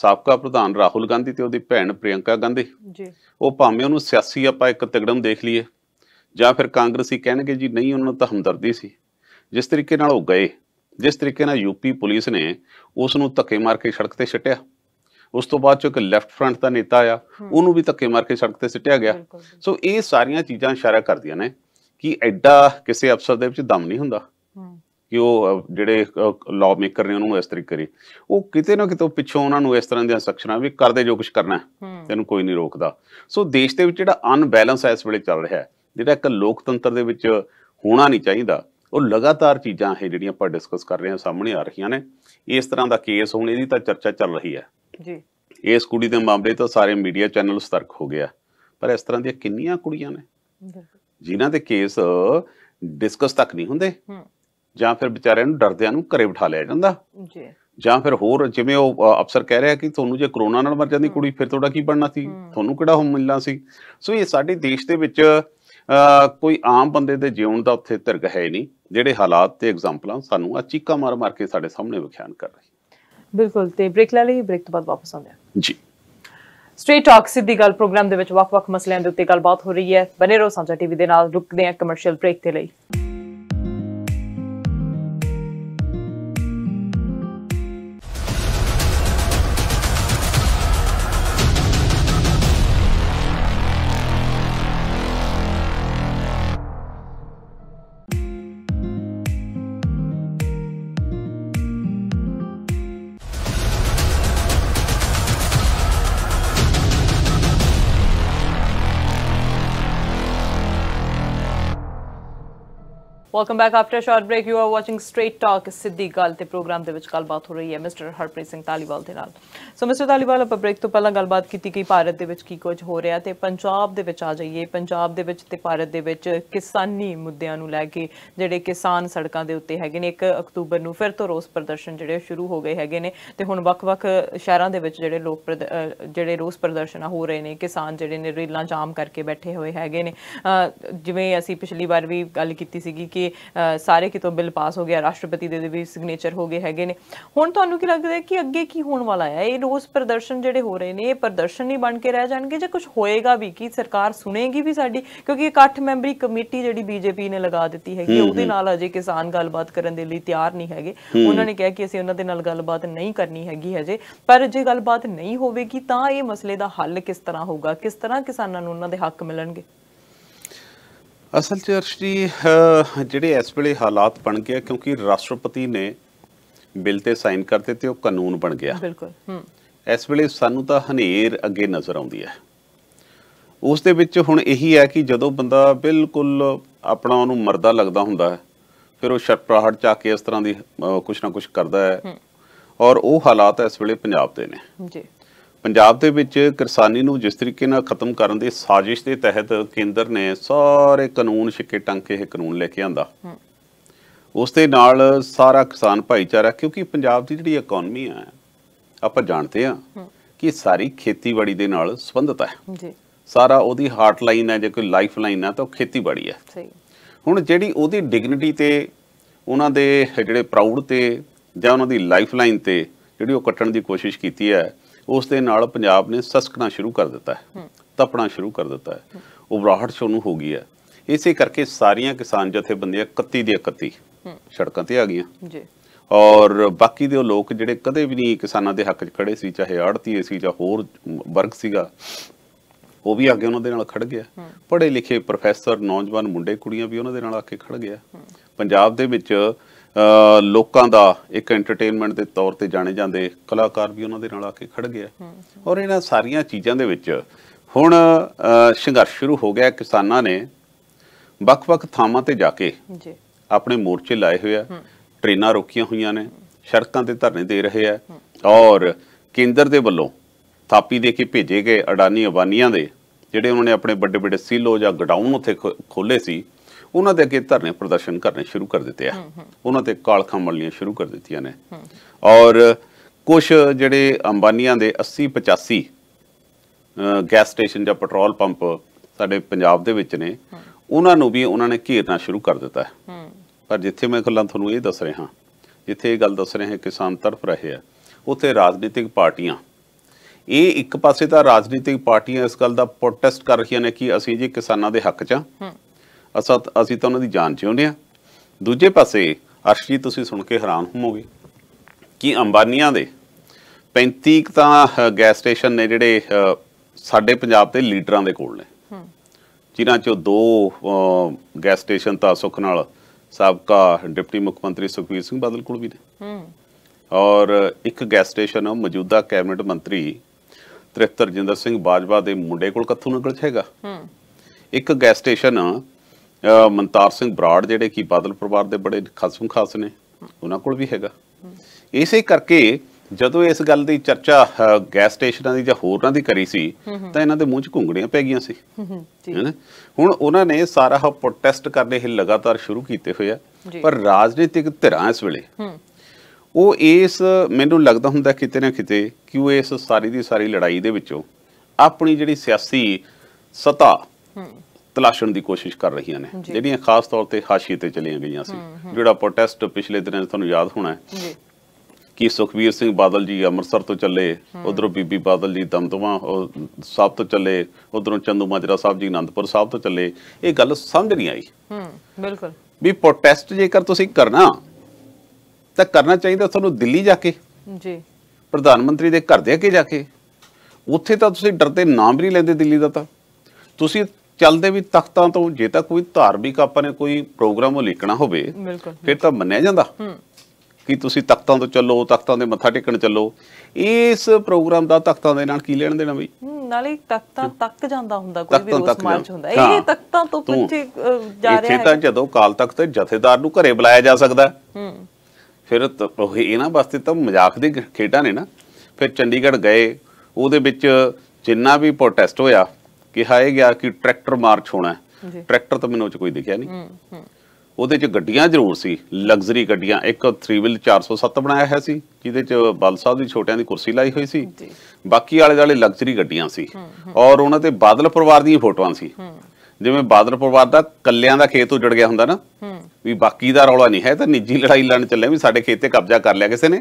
ਸਾਬਕਾ ਪ੍ਰਧਾਨ ਰਾਹੁਲ ਗਾਂਧੀ ਤੇ ਉਹਦੀ ਭੈਣ ਪ੍ਰਿਯੰਕਾ ਗਾਂਧੀ, ਉਹ ਭਾਵੇਂ ਉਹਨੂੰ ਸਿਆਸੀ ਆਪਾਂ ਇੱਕ ਤਿਗੜਮ ਦੇਖ ਲਈਏ ਜਾਂ ਫਿਰ ਕਾਂਗਰਸੀ ਕਹਿਣਗੇ ਜੀ ਨਹੀਂ ਉਹਨਾਂ ਨੂੰ ਤਾਂ ਹਮਦਰਦੀ ਸੀ। ਜਿਸ ਤਰੀਕੇ ਨਾਲ ਉਹ ਗਏ, जिस तरीके ना यूपी पुलिस ने उसनू धक्के मार के सड़क पर सिटिया, उस तो बाद एक लैफ्ट फ्रंट का नेता आया उन्होंने भी धक्के मार के सड़क पर सिटिया गया। सो ये सारिया चीज़ा इशारा कर दिया ने कि एडा किसी अफसर दे विच दम नहीं हुंदा कि वो जिहड़े लॉ मेकर ने उन्होंने इस तरीके वो किते ना कितों पिछों उन्होंने इस तरह दक्षणा भी करते जो कुछ करना तेनू कोई नहीं रोकता। सो देश के जिहड़ा अनबैलेंस है इस वेले चल रहा है, जिहड़ा एक लोकतंत्र दे विच होना नहीं चाहिए, और लगातार चीज़ा है जिहड़ियां आपां डिस्कस कर रहे हैं सामने आ रही ने। इस तरह का केस हुण इहदी तां चर्चा चल रही है जी। इस कुड़ी दे मामले तो सारे मीडिया चैनल सतर्क हो गया, पर इस तरह दी किन्नियां कुड़ियां ने जिन्हां दे केस डिस्कस तक नहीं हुंदे, जां फिर बेचारियां नूं डरदियां नूं घरे बिठा लिया जांदा जी, जां फिर होर जिवें वो अफसर कह रहा कि तुहानूं जे करोना नाल मर जांदी कुड़ी फिर तुहाडा की बनना सी, तुहानूं किहड़ा हुण मिलना सी। सो ये साडे देश दे विच कोई आम बंदे दे जीवन दा उत्थे धरग है नहीं, ਜਿਹੜੇ ਹਾਲਾਤ ਤੇ ਐਗਜ਼ਾਮਪਲਾਂ ਸਾਨੂੰ ਆ ਚੀਕਾ ਮਾਰ ਮਾਰ ਕੇ ਸਾਡੇ ਸਾਹਮਣੇ ਵਿਖਿਆਨ ਕਰ ਰਹੀ। ਬਿਲਕੁਲ, ਤੇ ਬ੍ਰੇਕ ਲੈ ਲਈ, ਬ੍ਰੇਕ ਤੋਂ ਬਾਅਦ ਵਾਪਸ ਆਉਂਦੇ ਹਾਂ ਜੀ। ਸਟ੍ਰੇਟ ਟਾਕ ਸਿੱਧੀ ਗੱਲ ਪ੍ਰੋਗਰਾਮ ਦੇ ਵਿੱਚ ਵੱਖ-ਵੱਖ ਮਸਲਿਆਂ ਦੇ ਉੱਤੇ ਗੱਲਬਾਤ ਹੋ ਰਹੀ ਹੈ, ਬਨੇ ਰਹੋ ਸਾਂਝਾ ਟੀਵੀ ਦੇ ਨਾਲ। ਰੁਕਦੇ ਹਾਂ ਕਮਰਸ਼ੀਅਲ ਬ੍ਰੇਕ ਤੇ ਲਈ। Welcome back after a short break. You are watching Straight Talk Siddhi Gal te program de vich gal baat ho rahi hai Mister Harpreet Singh Taliwal de naal. So Mister Taliwal appa break to pehla gal baat kiti ki Bharat de vich ki kuch ho reha te Punjab de vich aa jaiye, Punjab de vich te Bharat de vich kisani muddeyan nu le ke jehde kisan sadkan de utte hege ne ਇੱਕ ਅਕਤੂਬਰ nu fir to roz pradarsan jehde shuru ho gaye hege ne te hun vak vak shaharan de vich jehde lok jehde roz pradarsan ho rahe ne, kisan jehde ne reelan jam karke baithe hoye hege ne। ਜਿਵੇਂ ਅਸੀਂ ਪਿਛਲੀ ਵਾਰ ਵੀ ਗੱਲ ਕੀਤੀ ਸੀਗੀ ਕਿ ਸਾਰੇ ਕਿਤੋਂ bill pass ਹੋ ਗਿਆ, ਰਾਸ਼ਟਰਪਤੀ ਦੇ ਵੀ ਸਿਗਨੇਚਰ ਹੋ ਗਏ ਹੈਗੇ ਨੇ। ਹੁਣ ਤੁਹਾਨੂੰ ਕੀ ਲੱਗਦਾ ਹੈ ਕਿ ਅੱਗੇ ਕੀ ਹੋਣ ਵਾਲਾ ਹੈ? ਇਹ ਰੋਜ਼ ਪ੍ਰਦਰਸ਼ਨ ਜਿਹੜੇ ਹੋ ਰਹੇ ਨੇ ਇਹ ਪ੍ਰਦਰਸ਼ਨ ਹੀ ਬਣ ਕੇ ਰਹਿ ਜਾਣਗੇ ਜਾਂ ਕੁਝ ਹੋਏਗਾ ਵੀ? ਕੀ ਸਰਕਾਰ ਸੁਣੇਗੀ ਵੀ ਸਾਡੀ? ਕਿਉਂਕਿ ਇੱਕ ਅੱਠ ਮੈਂਬਰੀ ਕਮੇਟੀ ਜਿਹੜੀ ਬੀਜੇਪੀ ਨੇ ਲਗਾ ਦਿੱਤੀ ਹੈਗੀ, ਉਹਦੇ ਨਾਲ ਅਜੇ ਕਿਸਾਨ ਗੱਲਬਾਤ ਕਰਨ ਦੇ ਲਈ ਤਿਆਰ ਨਹੀਂ ਹੈਗੇ। ਉਹਨਾਂ ਨੇ ਕਿਹਾ ਕਿ ਅਸੀਂ ਉਹਨਾਂ ਦੇ ਨਾਲ ਗੱਲਬਾਤ ਨਹੀਂ ਕਰਨੀ ਹੈਗੀ ਹਜੇ, ਪਰ ਜੇ ਗੱਲਬਾਤ ਨਹੀਂ ਹੋਵੇਗੀ ਤਾਂ ਇਹ ਮਸਲੇ ਦਾ ਹੱਲ ਕਿਸ ਤਰ੍ਹਾਂ ਹੋਊਗਾ? ਕਿਸ ਤਰ੍ਹਾਂ ਕਿਸਾਨਾਂ ਨੂੰ ਉਹਨਾਂ ਦੇ ਹੱਕ ਮਿਲਣਗੇ? असल च अर्शदी जिहड़े इस वेले हालात बन गए क्योंकि राष्ट्रपति ने बिल ते साइन करते ते कानून बन गया। बिल्कुल इस वेले सानू तां हनेर अगे नज़र आउंदी है। उस दे विच हुण यही है कि जदों बंदा बिल्कुल अपना उहनूं मरदा लगदा हुंदा है फिर वो छटपराहट चा के इस तरह दी कुछ ना कुछ करदा है, और वो हालात इस वेले पंजाब दे ने जी। पंजाब दे विच किसानी नूं जिस तरीके नाल खत्म करन दी साजिश के तहत केंद्र ने सारे कानून छिके टंके ये कानून लेके आंदा, उस दे नाल सारा किसान भाईचारा, क्योंकि पंजाब की जिहड़ी इकोनमी है आपां जानते हैं कि सारी खेतीबाड़ी दे नाल संबंधित है, सारा उहदी हार्टलाइन है, जे कोई लाइफ लाइन है तो खेतीबाड़ी है। हुण जिहड़ी उहदी डिगनिटी ते उहनां दे जिहड़े प्राउड ते जां उहनां दी लाइफ लाइन ते जिहड़ी उह कट्टण दी कोशिश कीती है, उस दे नाल पंजाब ने ससकना शुरू कर दिता है, तपना शुरू कर दिता है, उभराहट शुरू हो गई है। इसे करके सारियां किसान जथेबंदियां इकत्ती दी इकत्ती सड़कों पर आ गई, और बाकी दे लोग जिहड़े कदे भी नहीं किसानां दे हक च खड़े सी, चाहे आड़ती सी जां होर वर्ग सीगा, वो भी आगे उन्हां दे नाल खड़ गया। पढ़े लिखे प्रोफैसर नौजवान मुंडे कुड़ियां भी उन्हां दे नाल आके खड़ गया। पंजाब दे विच लोगों का एक एंटरटेनमेंट के तौर पर जाने जाते कलाकार भी उन्होंने आके खड़ गया, और इन्ह सारिया चीज़ों के हुण संघर्ष शुरू हो गया। किसानों ने ਵੱਖ-ਵੱਖ ਥਾਵਾਂ ਤੇ जाके अपने मोर्चे लाए हुए हैं, ट्रेनां रोकियां हुई ने, सड़कों पर धरने दे रहे हैं, और केंद्र के वलों थापी दे के भेजे गए अडानी अंबानियां दे जिहड़े उन्होंने अपने बड़े बड़े सीलो जां गोडाउन उत्थे खोले सी, उन्होंने दे अगे धरने प्रदर्शन करने शुरू कर दिते हैं, उन्होंने कालखा मलनिया शुरू कर दित्तियां ने। और कुछ जिहड़े अंबानियां दे अस्सी पचासी गैस स्टेशन या पेट्रोल पंप साडे पंजाब दे विच ने, उन्होंने भी उन्होंने घेरना शुरू कर दिता है। पर जिथे मैं गल्लां तुहानूं ये दस रहा, जिथे ये गल दस रहे हैं किसान तड़फ रहे हैं, उत्थे राजनीतिक पार्टियां ये एक पासे तां राजनीतिक पार्टियां इस गल दा प्रोटेस्ट कर रही ने कि असीं जी किसानां दे हक च ਅਸਾਂ ਅਸੀਂ ਤਾਂ ਉਹਨਾਂ ਦੀ ਜਾਨ ਚਾਹੁੰਦੇ ਹਾਂ। ਦੂਜੇ ਪਾਸੇ ਅਰਸ਼ ਜੀ ਤੁਸੀਂ ਸੁਣ ਕੇ ਹੈਰਾਨ ਹੋਵੋਗੇ ਕਿ ਅੰਬਾਨੀਆਂ ਦੇ ਪੈਂਤੀ ਤਾਂ ਗੈਸ ਸਟੇਸ਼ਨ ਨੇ ਜਿਹੜੇ ਸਾਡੇ ਪੰਜਾਬ ਦੇ ਲੀਡਰਾਂ ਦੇ ਕੋਲ ਨੇ, ਜਿਨ੍ਹਾਂ 'ਚੋਂ ਦੋ ਗੈਸ ਸਟੇਸ਼ਨ ਤਾਂ ਸੁੱਖ ਨਾਲ ਸਾਬਕਾ ਡਿਪਟੀ ਮੁੱਖ ਮੰਤਰੀ ਸੁਖਬੀਰ ਸਿੰਘ ਬਾਦਲ ਕੋਲ ਵੀ ਨੇ, ਔਰ ਇੱਕ ਗੈਸ ਸਟੇਸ਼ਨ ਮੌਜੂਦਾ ਕੈਬਨਿਟ ਮੰਤਰੀ ਤ੍ਰਿਪਤ ਰਜਿੰਦਰ ਸਿੰਘ ਬਾਜਵਾ ਦੇ ਮੁੰਡੇ ਕੋਲ ਕੱਥੋਂ ਨਿਕਲ ਜਾਏਗਾ। ਇੱਕ ਗੈਸ ਸਟੇਸ਼ਨ ਮਨਤਾਰ ਸਿੰਘ ਬਰਾੜ ਜਿਹੜੇ ਕਿ ਬਾਦਲ ਪਰਿਵਾਰ ਦੇ ਬੜੇ ਖਾਸਮ ਖਾਸ ਨੇ, ਉਹਨਾਂ ਕੋਲ ਵੀ ਹੈਗਾ। ਇਸੇ ਕਰਕੇ ਜਦੋਂ ਇਸ ਗੱਲ ਦੀ ਚਰਚਾ ਗੈਸ ਸਟੇਸ਼ਨਾਂ ਦੀ ਜਾਂ ਹੋਰਾਂ ਦੀ ਕਰੀ ਸੀ ਤਾਂ ਇਹਨਾਂ ਦੇ ਮੂੰਹ 'ਚ ਘੁੰਗੜੀਆਂ ਪੈ ਗਈਆਂ ਸੀ। ਹੁਣ ਉਹਨਾਂ ਨੇ ਸਾਰਾ ਪ੍ਰੋਟੈਸਟ ਕਰਨੇ ਇਹ ਲਗਾਤਾਰ ਸ਼ੁਰੂ ਕੀਤੇ ਹੋਏ ਆ, ਪਰ ਰਾਜਨੀਤਿਕ ਧਿਰਾਂ ਇਸ ਵੇਲੇ ਉਹ ਇਸ ਮੈਨੂੰ ਲੱਗਦਾ ਹੁੰਦਾ ਕਿਤੇ ਨਾ ਕਿਤੇ ਕਿ ਉਹ ਇਸ ਸਾਰੀ ਦੀ ਸਾਰੀ ਲੜਾਈ ਦੇ ਵਿੱਚੋਂ ਆਪਣੀ ਜਿਹੜੀ ਸਿਆਸੀ ਸਤਾ ਤਲਾਸ਼ਣ ਦੀ ਕੋਸ਼ਿਸ਼ ਕਰ ਰਹੀਆਂ ਨੇ, ਜਿਹੜੀਆਂ ਖਾਸ ਤੌਰ ਤੇ ਹਾਸ਼ੀਏ ਤੇ ਚਲੀਆਂ ਗਈਆਂ ਸੀ। ਜਿਹੜਾ ਪ੍ਰੋਟੈਸਟ ਪਿਛਲੇ ਦਿਨਾਂ ਤੁਹਾਨੂੰ ਯਾਦ ਹੋਣਾ ਹੈ ਕਿ ਸੁਖਬੀਰ ਸਿੰਘ ਬਾਦਲ ਜੀ ਅੰਮ੍ਰਿਤਸਰ ਤੋਂ ਚੱਲੇ, ਉਧਰੋਂ ਬੀਬੀ ਬਾਦਲ ਜੀ ਦਮਦਮਾ ਸਾਹਿਬ ਤੋਂ ਚੱਲੇ, ਉਧਰੋਂ ਚੰਦੂ ਮਾਜਰਾ ਸਾਹਿਬ ਜੀ ਅਨੰਦਪੁਰ ਸਾਹਿਬ ਤੋਂ ਚੱਲੇ। ਇਹ ਗੱਲ ਸਮਝ ਨਹੀਂ ਆਈ ਬਿਲਕੁਲ ਵੀ ਪ੍ਰੋਟੈਸਟ ਜੇਕਰ ਤੁਸੀਂ ਕਰਨਾ ਤਾਂ ਕਰਨਾ ਚਾਹੀਦਾ ਤੁਹਾਨੂੰ ਦਿੱਲੀ ਜਾ ਕੇ ਜੀ, ਪ੍ਰਧਾਨ ਮੰਤਰੀ ਦੇ ਘਰ ਦੇ ਅੱਗੇ ਜਾ ਕੇ। ਉੱਥੇ ਤਾਂ ਤੁਸੀਂ ਡਰਦੇ ਨਾਮ ਵੀ ਨਹੀਂ ਲੈਂਦੇ ਦਿੱਲੀ ਦਾ, ਤਾਂ ਤੁਸੀਂ ਚੱਲਦੇ ਵੀ ਤਖਤਾਂ ਤੋਂ। ਜੇ ਤਾਂ ਕੋਈ ਧਾਰਮਿਕ ਆਪਾਂ ਨੇ ਕੋਈ ਪ੍ਰੋਗਰਾਮ ਉਲੀਕਣਾ ਹੋਵੇ ਫਿਰ ਤਾਂ ਮੰਨਿਆ ਜਾਂਦਾ ਕਿ ਤੁਸੀਂ ਤਖਤਾਂ ਤੋਂ ਚੱਲੋ, ਤਖਤਾਂ ਦੇ ਮੱਥਾ ਟੇਕਣ ਚੱਲੋ। ਇਸ ਪ੍ਰੋਗਰਾਮ ਦਾ ਤਖਤਾਂ ਦੇ ਨਾਲ ਕੀ ਲੈਣ ਦੇਣਾ ਬਈ? ਨਾਲੇ ਤਖਤਾਂ ਤੱਕ ਜਾਂਦਾ ਹੁੰਦਾ ਕੋਈ ਵੀ ਰੋਸ ਮਾਰਚ ਹੁੰਦਾ, ਇਹ ਤਖਤਾਂ ਤੋਂ ਪਿੱਛੇ ਜਾ ਰਿਹਾ ਹੈ। ਤਾਂ ਜਦੋਂ ਕਾਲ ਤੱਕ ਤੇ ਜਥੇਦਾਰ ਨੂੰ ਘਰੇ ਬੁਲਾਇਆ ਜਾ ਸਕਦਾ ਫਿਰ ਇਹਨਾਂ ਵਾਸਤੇ ਤਾਂ ਮਜ਼ਾਕ ਦੀ ਖੇਡਾਂ ਨੇ ਨਾ। ਫਿਰ ਚੰਡੀਗੜ੍ਹ ਗਏ, ਉਹਦੇ ਵਿੱਚ ਜਿੰਨਾ ਵੀ ਪ੍ਰੋਟੈਸਟ ਹੋਇਆ ਕਿਹਾ ਇਹ ਗਿਆ ਕਿ ਟਰੈਕਟਰ ਮਾਰਚ ਹੋਣਾ। ਟਰੈਕਟਰ ਤਾਂ ਮੈਨੂੰ ਉਹ 'ਚ ਕੋਈ ਦਿਖਿਆ ਨਹੀਂ, ਉਹਦੇ 'ਚ ਗੱਡੀਆਂ ਜ਼ਰੂਰ ਸੀ, ਲਗਜ਼ਰੀ ਗੱਡੀਆਂ। ਇੱਕ ਥ੍ਰੀ ਵੀਲ ਚਾਰ ਸੌ ਸੱਤ ਬਣਾਇਆ ਹੋਇਆ ਸੀ ਜਿਹਦੇ 'ਚ ਬਾਦਲ ਸਾਹਿਬ ਦੀ ਛੋਟਿਆਂ ਦੀ ਕੁਰਸੀ ਲਾਈ ਹੋਈ ਸੀ, ਬਾਕੀ ਆਲੇ ਦੁਆਲੇ ਲਗਜ਼ਰੀ ਗੱਡੀਆਂ ਸੀ, ਔਰ ਉਹਨਾਂ ਤੇ ਬਾਦਲ ਪਰਿਵਾਰ ਦੀਆਂ ਫੋਟੋਆਂ ਸੀ। ਜਿਵੇਂ ਬਾਦਲ ਪਰਿਵਾਰ ਦਾ ਕੱਲਿਆਂ ਦਾ ਖੇਤ ਉਜੜ ਗਿਆ ਹੁੰਦਾ ਨਾ, ਵੀ ਬਾਕੀ ਦਾ ਰੌਲਾ ਨਹੀਂ ਹੈ, ਤਾਂ ਨਿੱਜੀ ਲੜਾਈ ਲੜਨ ਚੱਲੇ ਵੀ ਸਾਡੇ ਖੇਤ ਤੇ ਕਬਜ਼ਾ ਕਰ ਲਿਆ ਕਿਸੇ ਨੇ,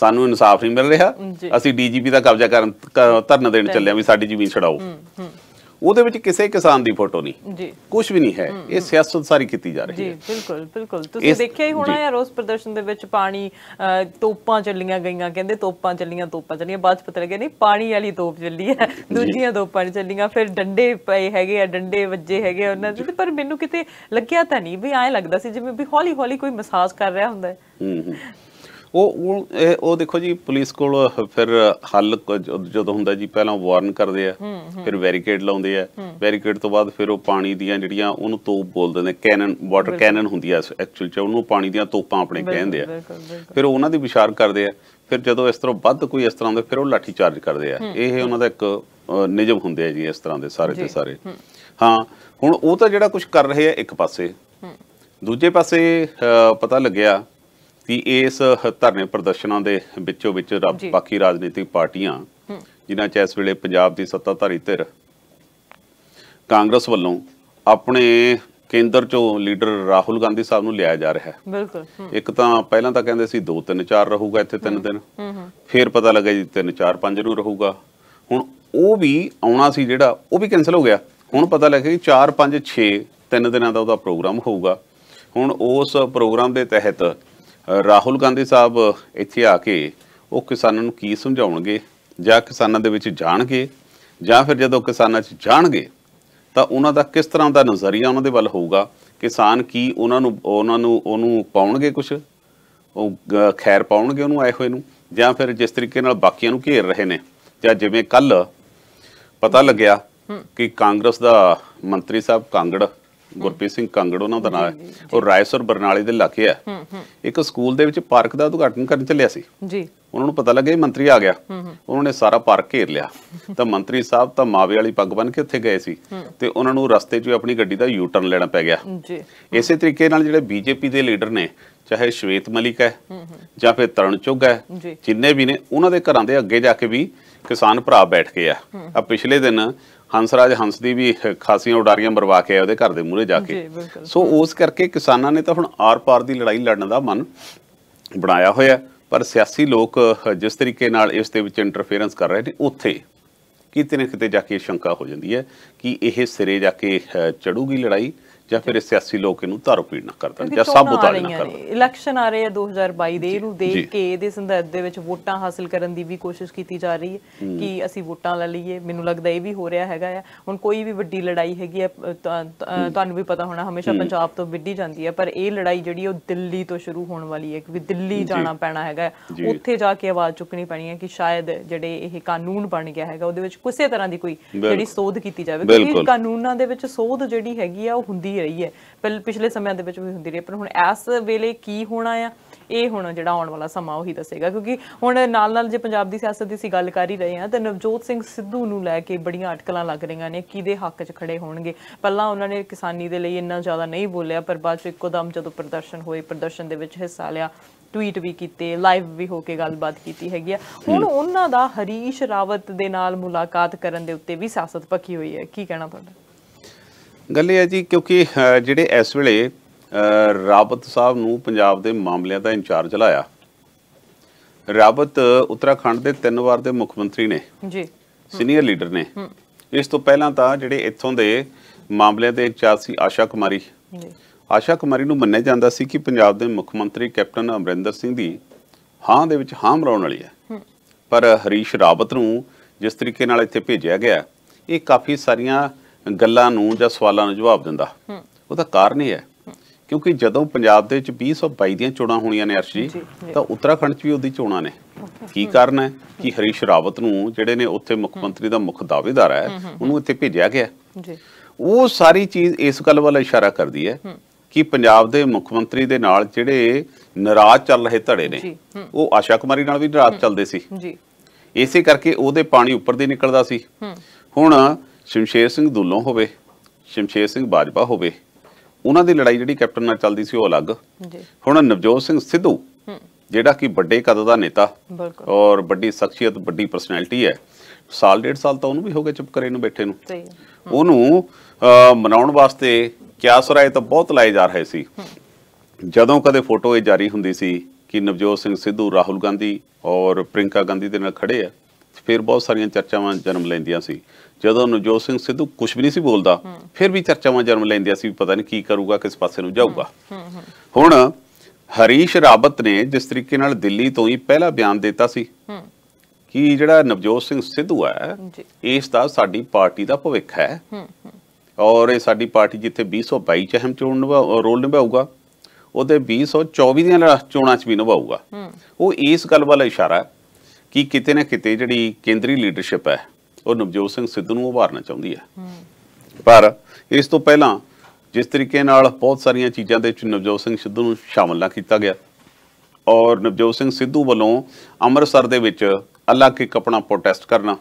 ਸਾਨੂੰ ਇਨਸਾਫ ਨਹੀਂ ਮਿਲ ਰਿਹਾ, ਅਸੀਂ ਡੀਜੀਪੀ ਦਾ ਕਬਜ਼ਾ ਕਰਨ ਧਰਨਾ ਦੇਣ ਚੱਲੇ ਵੀ ਸਾਡੀ ਜ਼ਮੀਨ ਛਡਾਓ। ਉਹਦੇ ਵਿੱਚ ਕਿਸੇ ਕਿਸਾਨ ਦੀ ਫੋਟੋ ਨਹੀਂ, ਕੁਝ ਵੀ ਨਹੀਂ ਹੈ। ਇਹ ਸਿਆਸਤ ਸਾਰੀ ਕੀਤੀ ਜਾ ਰਹੀ ਹੈ। ਬਿਲਕੁਲ ਬਿਲਕੁਲ ਤੁਸੀਂ ਦੇਖਿਆ ਹੀ ਹੋਣਾ ਯਾਰ ਉਸ ਪ੍ਰਦਰਸ਼ਨ ਦੇ ਵਿੱਚ ਪਾਣੀ ਤੋਪਾਂ ਚੱਲੀਆਂ ਗਈਆਂ, ਕਹਿੰਦੇ ਤੋਪਾਂ ਚੱਲੀਆਂ ਤੋਪਾਂ ਚੱਲੀਆਂ ਬਾਅਦ ਚ ਪਤਾ ਲੱਗਿਆ ਨਹੀਂ ਪਾਣੀ ਵਾਲੀ ਤੋਪ ਚੱਲੀ ਹੈ, ਦੂਜੀਆਂ ਤੋਪਾਂ ਨਹੀਂ ਚੱਲੀਆਂ। ਫਿਰ ਡੰਡੇ ਪਏ ਹੈਗੇ ਆ, ਡੰਡੇ ਵੱਜੇ ਹੈਗੇ ਉਹਨਾਂ ਦੇ, ਪਰ ਮੈਨੂੰ ਕਿਤੇ ਲੱਗਿਆ ਤਾਂ ਨਹੀਂ ਵੀ ਐਂ ਲੱਗਦਾ ਸੀ ਜਿਵੇਂ ਵੀ ਹੌਲੀ ਹੌਲੀ ਕੋਈ ਮਸਾਜ ਕਰ ਰਿਹਾ ਹੁੰਦਾ। ਉਹ ਉਹ ਦੇਖੋ ਜੀ ਪੁਲਿਸ ਕੋਲ ਫਿਰ ਹੱਲ ਜਦੋਂ ਹੁੰਦਾ ਜੀ ਪਹਿਲਾਂ ਵਾਰਨ ਕਰਦੇ ਆ, ਫਿਰ ਵੈਰੀਕੇਡ ਲਾਉਂਦੇ ਆ, ਵੈਰੀਕੇਡ ਤੋਂ ਬਾਅਦ ਫਿਰ ਉਹ ਪਾਣੀ ਦੀਆਂ ਜਿਹੜੀਆਂ ਉਹਨੂੰ ਤੋਪ ਬੋਲਦੇ ਨੇ, ਕੈਨਨ, ਵਾਟਰ ਕੈਨਨ ਹੁੰਦੀ ਆ ਐਕਚੁਅਲ ਚ, ਉਹਨੂੰ ਪਾਣੀ ਦੀਆਂ ਤੋਪਾਂ ਆਪਣੇ ਕਹਿੰਦੇ ਆ। ਫਿਰ ਉਹਨਾਂ ਦੀ ਵਿਚਾਰ ਕਰਦੇ ਆ, ਫਿਰ ਜਦੋਂ ਇਸ ਤਰ੍ਹਾਂ ਵੱਧ ਕੋਈ ਇਸ ਤਰ੍ਹਾਂ ਦੇ ਫਿਰ ਉਹ ਲਾਠੀ ਚਾਰਜ ਕਰਦੇ ਆ। ਇਹ ਉਹਨਾਂ ਦਾ ਇੱਕ ਨਿਯਮ ਹੁੰਦੇ ਆ ਜੀ ਇਸ ਤਰ੍ਹਾਂ ਦੇ ਸਾਰੇ ਤੇ ਸਾਰੇ। ਹਾਂ ਹੁਣ ਉਹ ਤਾਂ ਜਿਹੜਾ ਕੁਝ ਕਰ ਰਹੇ ਆ ਇੱਕ ਪਾਸੇ, ਦੂਜੇ ਪਾਸੇ ਪਤਾ ਲੱਗਿਆ ਕਿ ਇਸ ਧਰਨੇ ਪ੍ਰਦਰਸ਼ਨਾਂ ਦੇ ਵਿੱਚੋਂ ਵਿੱਚ ਬਾਕੀ ਰਾਜਨੀਤਿਕ ਪਾਰਟੀਆਂ ਜਿਨ੍ਹਾਂ 'ਚ ਇਸ ਵੇਲੇ ਪੰਜਾਬ ਦੀ ਸੱਤਾਧਾਰੀ ਧਿਰ ਕਾਂਗਰਸ ਵੱਲੋਂ ਆਪਣੇ ਕੇਂਦਰ 'ਚੋਂ ਲੀਡਰ ਰਾਹੁਲ ਗਾਂਧੀ ਸਾਹਿਬ ਨੂੰ ਲਿਆਇਆ ਜਾ ਰਿਹਾ ਹੈ। ਬਿਲਕੁਲ ਇੱਕ ਤਾਂ ਪਹਿਲਾਂ ਤਾਂ ਕਹਿੰਦੇ ਸੀ ਦੋ ਤਿੰਨ ਚਾਰ ਰਹੂਗਾ ਇੱਥੇ ਤਿੰਨ ਦਿਨ, ਫਿਰ ਪਤਾ ਲੱਗਾ ਜੀ ਤਿੰਨ ਚਾਰ ਪੰਜ ਨੂੰ ਰਹੂਗਾ। ਹੁਣ ਉਹ ਵੀ ਆਉਣਾ ਸੀ ਜਿਹੜਾ ਉਹ ਵੀ ਕੈਂਸਲ ਹੋ ਗਿਆ। ਹੁਣ ਪਤਾ ਲੱਗਿਆ ਕਿ ਚਾਰ ਪੰਜ ਛੇ ਤਿੰਨ ਦਿਨਾਂ ਦਾ ਉਹਦਾ ਪ੍ਰੋਗਰਾਮ ਹੋਊਗਾ। ਹੁਣ ਉਸ ਪ੍ਰੋਗਰਾਮ ਦੇ ਤਹਿਤ ਰਾਹੁਲ ਗਾਂਧੀ ਸਾਹਿਬ ਇੱਥੇ ਆ ਕੇ ਉਹ ਕਿਸਾਨਾਂ ਨੂੰ ਕੀ ਸਮਝਾਉਣਗੇ, ਜਾਂ ਕਿਸਾਨਾਂ ਦੇ ਵਿੱਚ ਜਾਣਗੇ, ਜਾਂ ਫਿਰ ਜਦੋਂ ਕਿਸਾਨਾਂ 'ਚ ਜਾਣਗੇ ਤਾਂ ਉਹਨਾਂ ਦਾ ਕਿਸ ਤਰ੍ਹਾਂ ਦਾ ਨਜ਼ਰੀਆ ਉਹਨਾਂ ਦੇ ਵੱਲ ਹੋਊਗਾ। ਕਿਸਾਨ ਕੀ ਉਹਨਾਂ ਨੂੰ ਉਹਨਾਂ ਨੂੰ ਉਹਨੂੰ ਪਾਉਣਗੇ ਕੁਛ, ਉਹ ਖੈਰ ਪਾਉਣਗੇ ਉਹਨੂੰ ਆਏ ਹੋਏ ਨੂੰ, ਜਾਂ ਫਿਰ ਜਿਸ ਤਰੀਕੇ ਨਾਲ ਬਾਕੀਆਂ ਨੂੰ ਘੇਰ ਰਹੇ ਨੇ, ਜਾਂ ਜਿਵੇਂ ਕੱਲ ਪਤਾ ਲੱਗਿਆ ਕਿ ਕਾਂਗਰਸ ਦਾ ਮੰਤਰੀ ਸਾਹਿਬ ਕਾਂਗੜ ਗੁਰਪ੍ਰੀਤ ਸਿੰਘ ਕਾਂਗੜ ਉਹਨਾਂ ਦਾ ਨਾਂ ਹੈ, ਉਹ ਰਾਏਸੁਰ ਬਰਨਾਲੇ ਦੇ ਇਲਾਕੇ ਆ, ਇੱਕ ਸਕੂਲ ਦੇ ਵਿੱਚ ਪਾਰਕ ਦਾ ਉਦਘਾਟਨ ਕਰਨ ਚੱਲਿਆ ਸੀ ਜੀ। ਉਹਨਾਂ ਨੂੰ ਪਤਾ ਲੱਗਿਆ ਮੰਤਰੀ ਆ ਗਿਆ, ਉਹਨਾਂ ਨੇ ਸਾਰਾ ਪਾਰਕ ਘੇਰ ਲਿਆ। ਤਾਂ ਮੰਤਰੀ ਸਾਹਿਬ ਤਾਂ ਮਾਵੇ ਵਾਲੀ ਪੱਗ ਬੰਨ ਕੇ ਉੱਥੇ ਗਏ ਸੀ ਤੇ ਉਹਨਾਂ ਨੂੰ ਰਸਤੇ 'ਚ ਆਪਣੀ ਗੱਡੀ ਦਾ ਯੂ ਟਰਨ ਲੈਣਾ ਪੈ ਗਿਆ। ਇਸੇ ਤਰੀਕੇ ਨਾਲ ਜਿਹੜੇ ਬੀਜੇਪੀ ਦੇ ਲੀਡਰ ਨੇ, ਚਾਹੇ ਸ਼ਵੇਤ ਮਲਿਕ ਹੈ ਜਾਂ ਫਿਰ ਤਰਨ ਚੁੱਗ ਹੈ, ਜਿੰਨੇ ਵੀ ਨੇ ਉਹਨਾਂ ਦੇ ਘਰਾਂ ਦੇ ਅੱਗੇ ਜਾ ਕੇ ਵੀ ਕਿਸਾਨ ਭਰਾ ਬੈਠ ਕੇ ਆ। ਆ ਪਿਛਲੇ ਦਿਨ ਹੰਸਰਾਜ ਹੰਸ ਦੀ ਵੀ ਖਾਸੀਆਂ ਉਡਾਰੀਆਂ ਮਰਵਾ ਕੇ ਆਏ ਉਹਦੇ ਘਰ ਦੇ ਮੂਹਰੇ ਜਾ ਕੇ। ਸੋ ਉਸ ਕਰਕੇ ਕਿਸਾਨਾਂ ਨੇ ਤਾਂ ਹੁਣ ਆਰ ਪਾਰ ਦੀ ਲੜਾਈ ਲੜਨ ਦਾ ਮਨ ਬਣਾਇਆ ਹੋਇਆ, ਪਰ ਸਿਆਸੀ ਲੋਕ ਜਿਸ ਤਰੀਕੇ ਨਾਲ ਇਸ ਦੇ ਵਿੱਚ ਇੰਟਰਫੇਰੈਂਸ ਕਰ ਰਹੇ ਨੇ, ਉੱਥੇ ਕਿਤੇ ਨਾ ਕਿਤੇ ਜਾ ਕੇ ਸ਼ੰਕਾ ਹੋ ਜਾਂਦੀ ਹੈ ਕਿ ਇਹ ਸਿਰੇ ਜਾ ਕੇ ਚੜੂਗੀ ਲੜਾਈ ਜਾਂ ਫਿਰ ਸਿਆਸੀ ਲੋਕ ਇਹਨੂੰ ਧਾਰੋ ਪੀੜ ਨਾ ਕਰ ਦੇਣ ਜਾਂ ਸਾਬੋਤਾਜ ਨਾ ਕਰ ਦੇਣ। ਇਲੈਕਸ਼ਨ ਆ ਰਹੇ ਆ ਦੋ ਹਜ਼ਾਰ ਬਾਈ ਦੇ, ਇਹਨੂੰ ਦੇਖ ਕੇ ਇਹਦੇ ਸੰਦਰਭ ਦੇ ਵਿੱਚ ਵੋਟਾਂ ਹਾਸਲ ਕਰਨ ਦੀ ਵੀ ਕੋਸ਼ਿਸ਼ ਕੀਤੀ ਜਾ ਰਹੀ ਹੈ ਕਿ ਅਸੀਂ ਵੋਟਾਂ ਲੈ ਲਈਏ। ਮੈਨੂੰ ਲੱਗਦਾ ਇਹ ਵੀ ਹੋ ਰਿਹਾ ਹੈਗਾ ਆ। ਹੁਣ ਕੋਈ ਵੀ ਵੱਡੀ ਲੜਾਈ ਹੈਗੀ ਆ, ਤੁਹਾਨੂੰ ਵੀ ਪਤਾ ਹੋਣਾ ਹਮੇਸ਼ਾ ਪੰਜਾਬ ਤੋਂ ਵਿੱਢੀ ਜਾਂਦੀ ਹੈ, ਪਰ ਇਹ ਲੜਾਈ ਜਿਹੜੀ ਉਹ ਦਿੱਲੀ ਤੋਂ ਸ਼ੁਰੂ ਹੋਣ ਵਾਲੀ ਹੈ ਕਿਉਂਕਿ ਦਿੱਲੀ ਜਾਣਾ ਪੈਣਾ ਹੈਗਾ, ਉੱਥੇ ਜਾ ਕੇ ਆਵਾਜ਼ ਚੁੱਕਣੀ ਪੈਣੀ ਹੈ ਕਿ ਸ਼ਾਇਦ ਜਿਹੜੇ ਇਹ ਕਾਨੂੰਨ ਬਣ ਗਿਆ ਹੈਗਾ ਉਹਦੇ ਵਿੱਚ ਕਿਸੇ ਤਰ੍ਹਾਂ ਦੀ ਕੋਈ ਜਿਹੜੀ ਸੋਧ ਕੀਤੀ ਜਾਵੇ ਕਿਉਂਕਿ ਕਾਨੂੰਨਾਂ ਦੇ ਵਿੱਚ ਸੋਧ ਜਿਹੜੀ ਹੈਗੀ ਆ ਉਹ ਹੁੰਦੀ ਰਹੀ ਹੈ, ਪਹਿਲ ਪਿਛਲੇ ਸਮਿਆਂ ਦੇ ਵਿੱਚ ਵੀ ਹੁੰਦੀ ਰਹੀ ਹੈ, ਪਰ ਹੁਣ ਇਸ ਵੇਲੇ ਕੀ ਹੋਣਾ ਆ ਇਹ ਹੁਣ ਜਿਹੜਾ ਆਉਣ ਵਾਲਾ ਸਮਾਂ ਉਹੀ ਦੱਸੇਗਾ। ਕਿਉਂਕਿ ਹੁਣ ਨਾਲ ਨਾਲ ਜੇ ਪੰਜਾਬ ਦੀ ਸਿਆਸਤ ਦੀ ਅਸੀਂ ਗੱਲ ਕਰ ਹੀ ਰਹੇ ਹਾਂ ਤਾਂ ਨਵਜੋਤ ਸਿੰਘ ਸਿੱਧੂ ਨੂੰ ਲੈ ਕੇ ਬੜੀਆਂ ਅਟਕਲਾਂ ਲੱਗ ਰਹੀਆਂ ਨੇ, ਕਿਹਦੇ ਹੱਕ 'ਚ ਖੜੇ ਹੋਣਗੇ। ਪਹਿਲਾਂ ਉਹਨਾਂ ਨੇ ਕਿਸਾਨੀ ਦੇ ਲਈ ਇੰਨਾ ਜ਼ਿਆਦਾ ਨਹੀਂ ਬੋਲਿਆ, ਪਰ ਬਾਅਦ 'ਚ ਇੱਕੋ ਦਮ ਜਦੋਂ ਪ੍ਰਦਰਸ਼ਨ ਹੋਏ, ਪ੍ਰਦਰਸ਼ਨ ਦੇ ਵਿੱਚ ਹਿੱਸਾ ਲਿਆ, ਟਵੀਟ ਵੀ ਕੀਤੇ, ਲਾਈਵ ਵੀ ਹੋ ਕੇ ਗੱਲਬਾਤ ਕੀਤੀ ਹੈਗੀ ਆ। ਹੁਣ ਉਹਨਾਂ ਦਾ ਹਰੀਸ਼ ਰਾਵਤ ਦੇ ਨਾਲ ਮੁਲਾਕਾਤ ਕਰਨ ਦੇ ਉੱਤੇ ਵੀ ਸਿਆਸਤ ਪੱਕੀ ਹੋਈ ਹੈ, ਕੀ ਕਹਿਣਾ ਤੁਹਾਡਾ? ਗੱਲ ਇਹ ਹੈ ਜੀ ਕਿਉਂਕਿ ਜਿਹੜੇ ਇਸ ਵੇਲੇ ਰਾਵਤ ਸਾਹਿਬ ਨੂੰ ਪੰਜਾਬ ਦੇ ਮਾਮਲਿਆਂ ਦਾ ਇੰਚਾਰਜ ਲਾਇਆ, ਰਾਵਤ ਉੱਤਰਾਖੰਡ ਦੇ ਤਿੰਨ ਵਾਰ ਦੇ ਮੁੱਖ ਮੰਤਰੀ ਨੇ ਜੀ, ਸੀਨੀਅਰ ਲੀਡਰ ਨੇ। ਇਸ ਤੋਂ ਪਹਿਲਾਂ ਤਾਂ ਜਿਹੜੇ ਇੱਥੋਂ ਦੇ ਮਾਮਲਿਆਂ ਦੇ ਇੰਚਾਰਜ ਸੀ ਆਸ਼ਾ ਕੁਮਾਰੀ, ਆਸ਼ਾ ਕੁਮਾਰੀ ਨੂੰ ਮੰਨਿਆ ਜਾਂਦਾ ਸੀ ਕਿ ਪੰਜਾਬ ਦੇ ਮੁੱਖ ਮੰਤਰੀ ਕੈਪਟਨ ਅਮਰਿੰਦਰ ਸਿੰਘ ਦੀ ਹਾਂ ਦੇ ਵਿੱਚ ਹਾਂ ਮਰਾਉਣ ਵਾਲੀ ਹੈ, ਪਰ ਹਰੀਸ਼ ਰਾਵਤ ਨੂੰ ਜਿਸ ਤਰੀਕੇ ਨਾਲ ਇੱਥੇ ਭੇਜਿਆ ਗਿਆ ਇਹ ਕਾਫੀ ਸਾਰੀਆਂ ਗੱਲਾਂ ਨੂੰ ਜਾਂ ਸਵਾਲਾਂ ਨੂੰ ਜਵਾਬ ਦਿੰਦਾ। ਉਹਦਾ ਕਾਰਨ ਇਹ ਹੈ ਕਿਉਂਕਿ ਜਦੋਂ ਪੰਜਾਬ ਦੇ ਵਿੱਚ ਵੀਹ ਸੌ ਬਾਈ ਦੀਆਂ ਚੋਣਾਂ ਹੋਣੀਆਂ ਨੇ ਅਰਸ਼ੀ, ਤਾਂ ਉੱਤਰਾਖੰਡ 'ਚ ਵੀ ਉਹਦੀ ਚੋਣਾਂ ਨੇ। ਕੀ ਕਾਰਨ ਹੈ ਕਿ ਹਰੀਸ਼ ਰਾਵਤ ਨੂੰ ਜਿਹੜੇ ਨੇ ਉੱਥੇ ਮੁੱਖ ਮੰਤਰੀ ਦਾ ਮੁੱਖ ਦਾਅਵੇਦਾਰ ਹੈ ਉਹਨੂੰ ਇੱਥੇ ਭੇਜਿਆ ਗਿਆ। ਉਹ ਸਾਰੀ ਚੀਜ਼ ਇਸ ਗੱਲ ਵੱਲ ਇਸ਼ਾਰਾ ਕਰਦੀ ਹੈ ਕਿ ਪੰਜਾਬ ਦੇ ਮੁੱਖ ਮੰਤਰੀ ਦੇ ਨਾਲ ਜਿਹੜੇ ਨਾਰਾਜ਼ ਚੱਲ ਰਹੇ ਧੜੇ ਨੇ ਉਹ ਆਸ਼ਾ ਕੁਮਾਰੀ ਨਾਲ ਵੀ ਨਾਰਾਜ਼ ਚੱਲਦੇ ਸੀ, ਇਸੇ ਕਰਕੇ ਉਹਦੇ ਪਾਣੀ ਉੱਪਰ ਦੀ ਨਿਕਲਦਾ ਸੀ। ਹੁਣ ਸ਼ਮਸ਼ੇਰ ਸਿੰਘ ਦੁੱਲੋਂ ਹੋਵੇ, ਸ਼ਮਸ਼ੇਰ ਸਿੰਘ ਬਾਜਵਾ ਹੋਵੇ, ਉਹਨਾਂ ਦੀ ਲੜਾਈ ਜਿਹੜੀ ਕੈਪਟਨ ਨਾਲ ਚੱਲਦੀ ਸੀ ਉਹ ਅਲੱਗ। ਹੁਣ ਨਵਜੋਤ ਸਿੰਘ ਸਿੱਧੂ ਜਿਹੜਾ ਕਿ ਵੱਡੇ ਕਦ ਦਾ ਨੇਤਾ ਔਰ ਵੱਡੀ ਸ਼ਖਸੀਅਤ, ਵੱਡੀ ਪਰਸਨੈਲਿਟੀ ਹੈ, ਸਾਲ ਡੇਢ ਸਾਲ ਤਾਂ ਉਹਨੂੰ ਵੀ ਹੋ ਗਿਆ ਚੁੱਪ ਕਰੇ ਨੂੰ ਬੈਠੇ ਨੂੰ, ਉਹਨੂੰ ਮਨਾਉਣ ਵਾਸਤੇ ਕਿਆਸ ਰਾਏ ਤਾਂ ਬਹੁਤ ਲਾਏ ਜਾ ਰਹੇ ਸੀ। ਜਦੋਂ ਕਦੇ ਫੋਟੋ ਇਹ ਜਾਰੀ ਹੁੰਦੀ ਸੀ ਕਿ ਨਵਜੋਤ ਸਿੰਘ ਸਿੱਧੂ ਰਾਹੁਲ ਗਾਂਧੀ ਔਰ ਪ੍ਰਿਯੰਕਾ ਗਾਂਧੀ ਦੇ ਨਾਲ ਖੜੇ ਆ, ਫਿਰ ਬਹੁਤ ਸਾਰੀਆਂ ਚਰਚਾਵਾਂ ਜਨਮ ਲੈਂਦੀਆਂ ਸੀ। ਜਦੋਂ ਨਵਜੋਤ ਸਿੰਘ ਸਿੱਧੂ ਕੁਛ ਵੀ ਨਹੀਂ ਸੀ ਬੋਲਦਾ ਫਿਰ ਵੀ ਚਰਚਾਵਾਂ ਜਨਮ ਲੈਂਦੀਆਂ ਸੀ, ਪਤਾ ਨਹੀਂ ਕੀ ਕਰੂਗਾ, ਕਿਸ ਪਾਸੇ ਨੂੰ ਜਾਊਗਾ। ਹੁਣ ਹਰੀਸ਼ ਰਾਵਤ ਨੇ ਜਿਸ ਤਰੀਕੇ ਨਾਲ ਦਿੱਲੀ ਤੋਂ ਹੀ ਪਹਿਲਾ ਬਿਆਨ ਦਿੱਤਾ ਸੀ ਕਿ ਜਿਹੜਾ ਨਵਜੋਤ ਸਿੰਘ ਸਿੱਧੂ ਹੈ ਇਸ ਦਾ ਸਾਡੀ ਪਾਰਟੀ ਦਾ ਭਵਿੱਖ ਹੈ ਔਰ ਇਹ ਸਾਡੀ ਪਾਰਟੀ ਜਿੱਥੇ ਵੀਹ ਸੌ ਬਾਈ ਚ ਅਹਿਮ ਚੋਣ ਰੋਲ ਨਿਭਾਊਗਾ ਉਹਦੇ ਵੀਹ ਸੌ ਚੌਵੀ ਦੀਆਂ ਚੋਣਾਂ 'ਚ ਵੀ ਨਿਭਾਊਗਾ। ਉਹ ਇਸ ਗੱਲ ਵੱਲ ਇਸ਼ਾਰਾ ਕਿ ਕਿਤੇ ਨਾ ਕਿਤੇ ਜਿਹੜੀ ਕੇਂਦਰੀ ਲੀਡਰਸ਼ਿਪ ਹੈ ਉਹ ਨਵਜੋਤ ਸਿੰਘ ਸਿੱਧੂ ਨੂੰ ਉਭਾਰਨਾ ਚਾਹੁੰਦੀ ਹੈ, ਪਰ ਇਸ ਤੋਂ ਪਹਿਲਾਂ ਜਿਸ ਤਰੀਕੇ ਨਾਲ ਬਹੁਤ ਸਾਰੀਆਂ ਚੀਜ਼ਾਂ ਦੇ ਵਿੱਚ ਨਵਜੋਤ ਸਿੰਘ ਸਿੱਧੂ ਨੂੰ ਸ਼ਾਮਲ ਨਾ ਕੀਤਾ ਗਿਆ ਔਰ ਨਵਜੋਤ ਸਿੰਘ ਸਿੱਧੂ ਵੱਲੋਂ ਅੰਮ੍ਰਿਤਸਰ ਦੇ ਵਿੱਚ ਅਲੱਗ ਇੱਕ ਆਪਣਾ ਪ੍ਰੋਟੈਸਟ ਕਰਨਾ,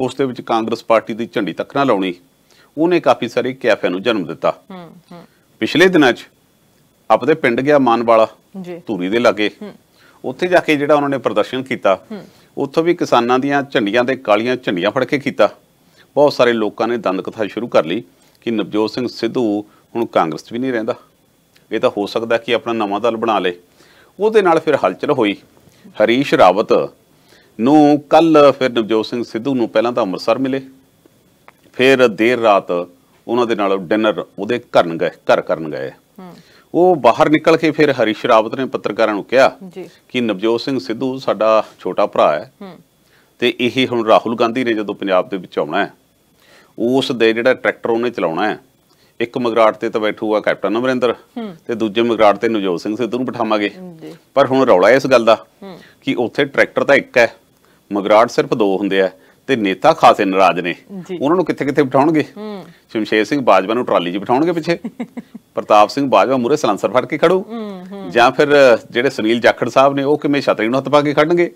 ਉਸ ਦੇ ਵਿੱਚ ਕਾਂਗਰਸ ਪਾਰਟੀ ਦੀ ਝੰਡੀ ਤੱਕ ਨਾ ਲਾਉਣੀ, ਉਹਨੇ ਕਾਫੀ ਸਾਰੇ ਕਿਆਫਿਆਂ ਨੂੰ ਜਨਮ ਦਿੱਤਾ। ਪਿਛਲੇ ਦਿਨਾਂ 'ਚ ਆਪਦੇ ਪਿੰਡ ਗਿਆ ਮਾਨਵਾਲਾ ਧੂਰੀ ਦੇ ਲਾਗੇ, ਉੱਥੇ ਜਾ ਕੇ ਜਿਹੜਾ ਉਹਨਾਂ ਨੇ ਪ੍ਰਦਰਸ਼ਨ ਕੀਤਾ ਉੱਥੋਂ ਵੀ ਕਿਸਾਨਾਂ ਦੀਆਂ ਝੰਡੀਆਂ ਤੇ ਕਾਲੀਆਂ ਝੰਡੀਆਂ ਫੜ ਕੇ ਕੀਤਾ। ਬਹੁਤ ਸਾਰੇ ਲੋਕਾਂ ਨੇ ਦੰਦ ਕਥਾ ਸ਼ੁਰੂ ਕਰ ਲਈ ਕਿ ਨਵਜੋਤ ਸਿੰਘ ਸਿੱਧੂ ਹੁਣ ਕਾਂਗਰਸ 'ਚ ਵੀ ਨਹੀਂ ਰਹਿੰਦਾ, ਇਹ ਤਾਂ ਹੋ ਸਕਦਾ ਕਿ ਆਪਣਾ ਨਵਾਂ ਦਲ ਬਣਾ ਲਏ। ਉਹਦੇ ਨਾਲ ਫਿਰ ਹਲਚਲ ਹੋਈ। ਹਰੀਸ਼ ਰਾਵਤ ਨੂੰ ਕੱਲ ਫਿਰ ਨਵਜੋਤ ਸਿੰਘ ਸਿੱਧੂ ਨੂੰ ਪਹਿਲਾਂ ਤਾਂ ਅੰਮ੍ਰਿਤਸਰ ਮਿਲੇ, ਫਿਰ ਦੇਰ ਰਾਤ ਉਹਨਾਂ ਦੇ ਨਾਲ ਡਿਨਰ ਉਹਦੇ ਘਰ ਗਏ ਘਰ ਕਰਨ ਗਏ। ਉਹ ਬਾਹਰ ਨਿਕਲ ਕੇ ਫਿਰ ਹਰੀਸ਼ ਰਾਵਤ ਨੇ ਪੱਤਰਕਾਰਾਂ ਨੂੰ ਕਿਹਾ ਕਿ ਨਵਜੋਤ ਸਿੰਘ ਸਿੱਧੂ ਸਾਡਾ ਛੋਟਾ ਭਰਾ ਹੈ ਤੇ ਇਹ ਹੁਣ ਰਾਹੁਲ ਗਾਂਧੀ ਨੇ ਜਦੋਂ ਪੰਜਾਬ ਦੇ ਵਿੱਚ ਆਉਣਾ ਹੈ ਉਸ ਦੇ ਜਿਹੜਾ ਟਰੈਕਟਰ ਉਹਨੇ ਚਲਾਉਣਾ ਹੈ, ਇੱਕ ਮਗਰਾੜ ਤੇ ਤਾਂ ਬੈਠੂਗਾ ਕੈਪਟਨ ਅਮਰਿੰਦਰ ਤੇ ਦੂਜੇ ਮਗਰਾੜ ਤੇ ਨਵਜੋਤ ਸਿੰਘ ਸਿੱਧੂ ਨੂੰ ਬਿਠਾਵਾਂਗੇ। ਪਰ ਹੁਣ ਰੌਲਾ ਇਸ ਗੱਲ ਦਾ ਕਿ ਉੱਥੇ ਟਰੈਕਟਰ ਤਾਂ ਇੱਕ ਹੈ, ਮਗਰਾੜ ਸਿਰਫ ਦੋ ਹੁੰਦੇ ਆ ਤੇ ਨੇਤਾ ਖਾਸੇ ਨਾਰਾਜ਼ ਨੇ, ਉਹਨਾਂ ਨੂੰ ਕਿੱਥੇ ਕਿੱਥੇ ਬਿਠਾਉਣਗੇ। ਸ਼ਮਸ਼ੇਰ ਸਿੰਘ ਬਾਜਵਾ ਨੂੰ ਟਰਾਲੀ 'ਚ ਬਿਠਾਉਣਗੇ ਪਿੱਛੇ, ਪ੍ਰਤਾਪ ਸਿੰਘ ਬਾਜਵਾ ਮੂਹਰੇ ਸਲਾਂਸਰ ਫੜ ਕੇ ਖੜੂ, ਜਾਂ ਫਿਰ ਜਿਹੜੇ ਸੁਨੀਲ ਜਾਖੜ ਸਾਹਿਬ ਨੇ ਉਹ ਕਿਵੇਂ ਛਤਰੀ ਨੂੰ ਹੱਥ ਪਾ ਕੇ ਖੜਨਗੇ।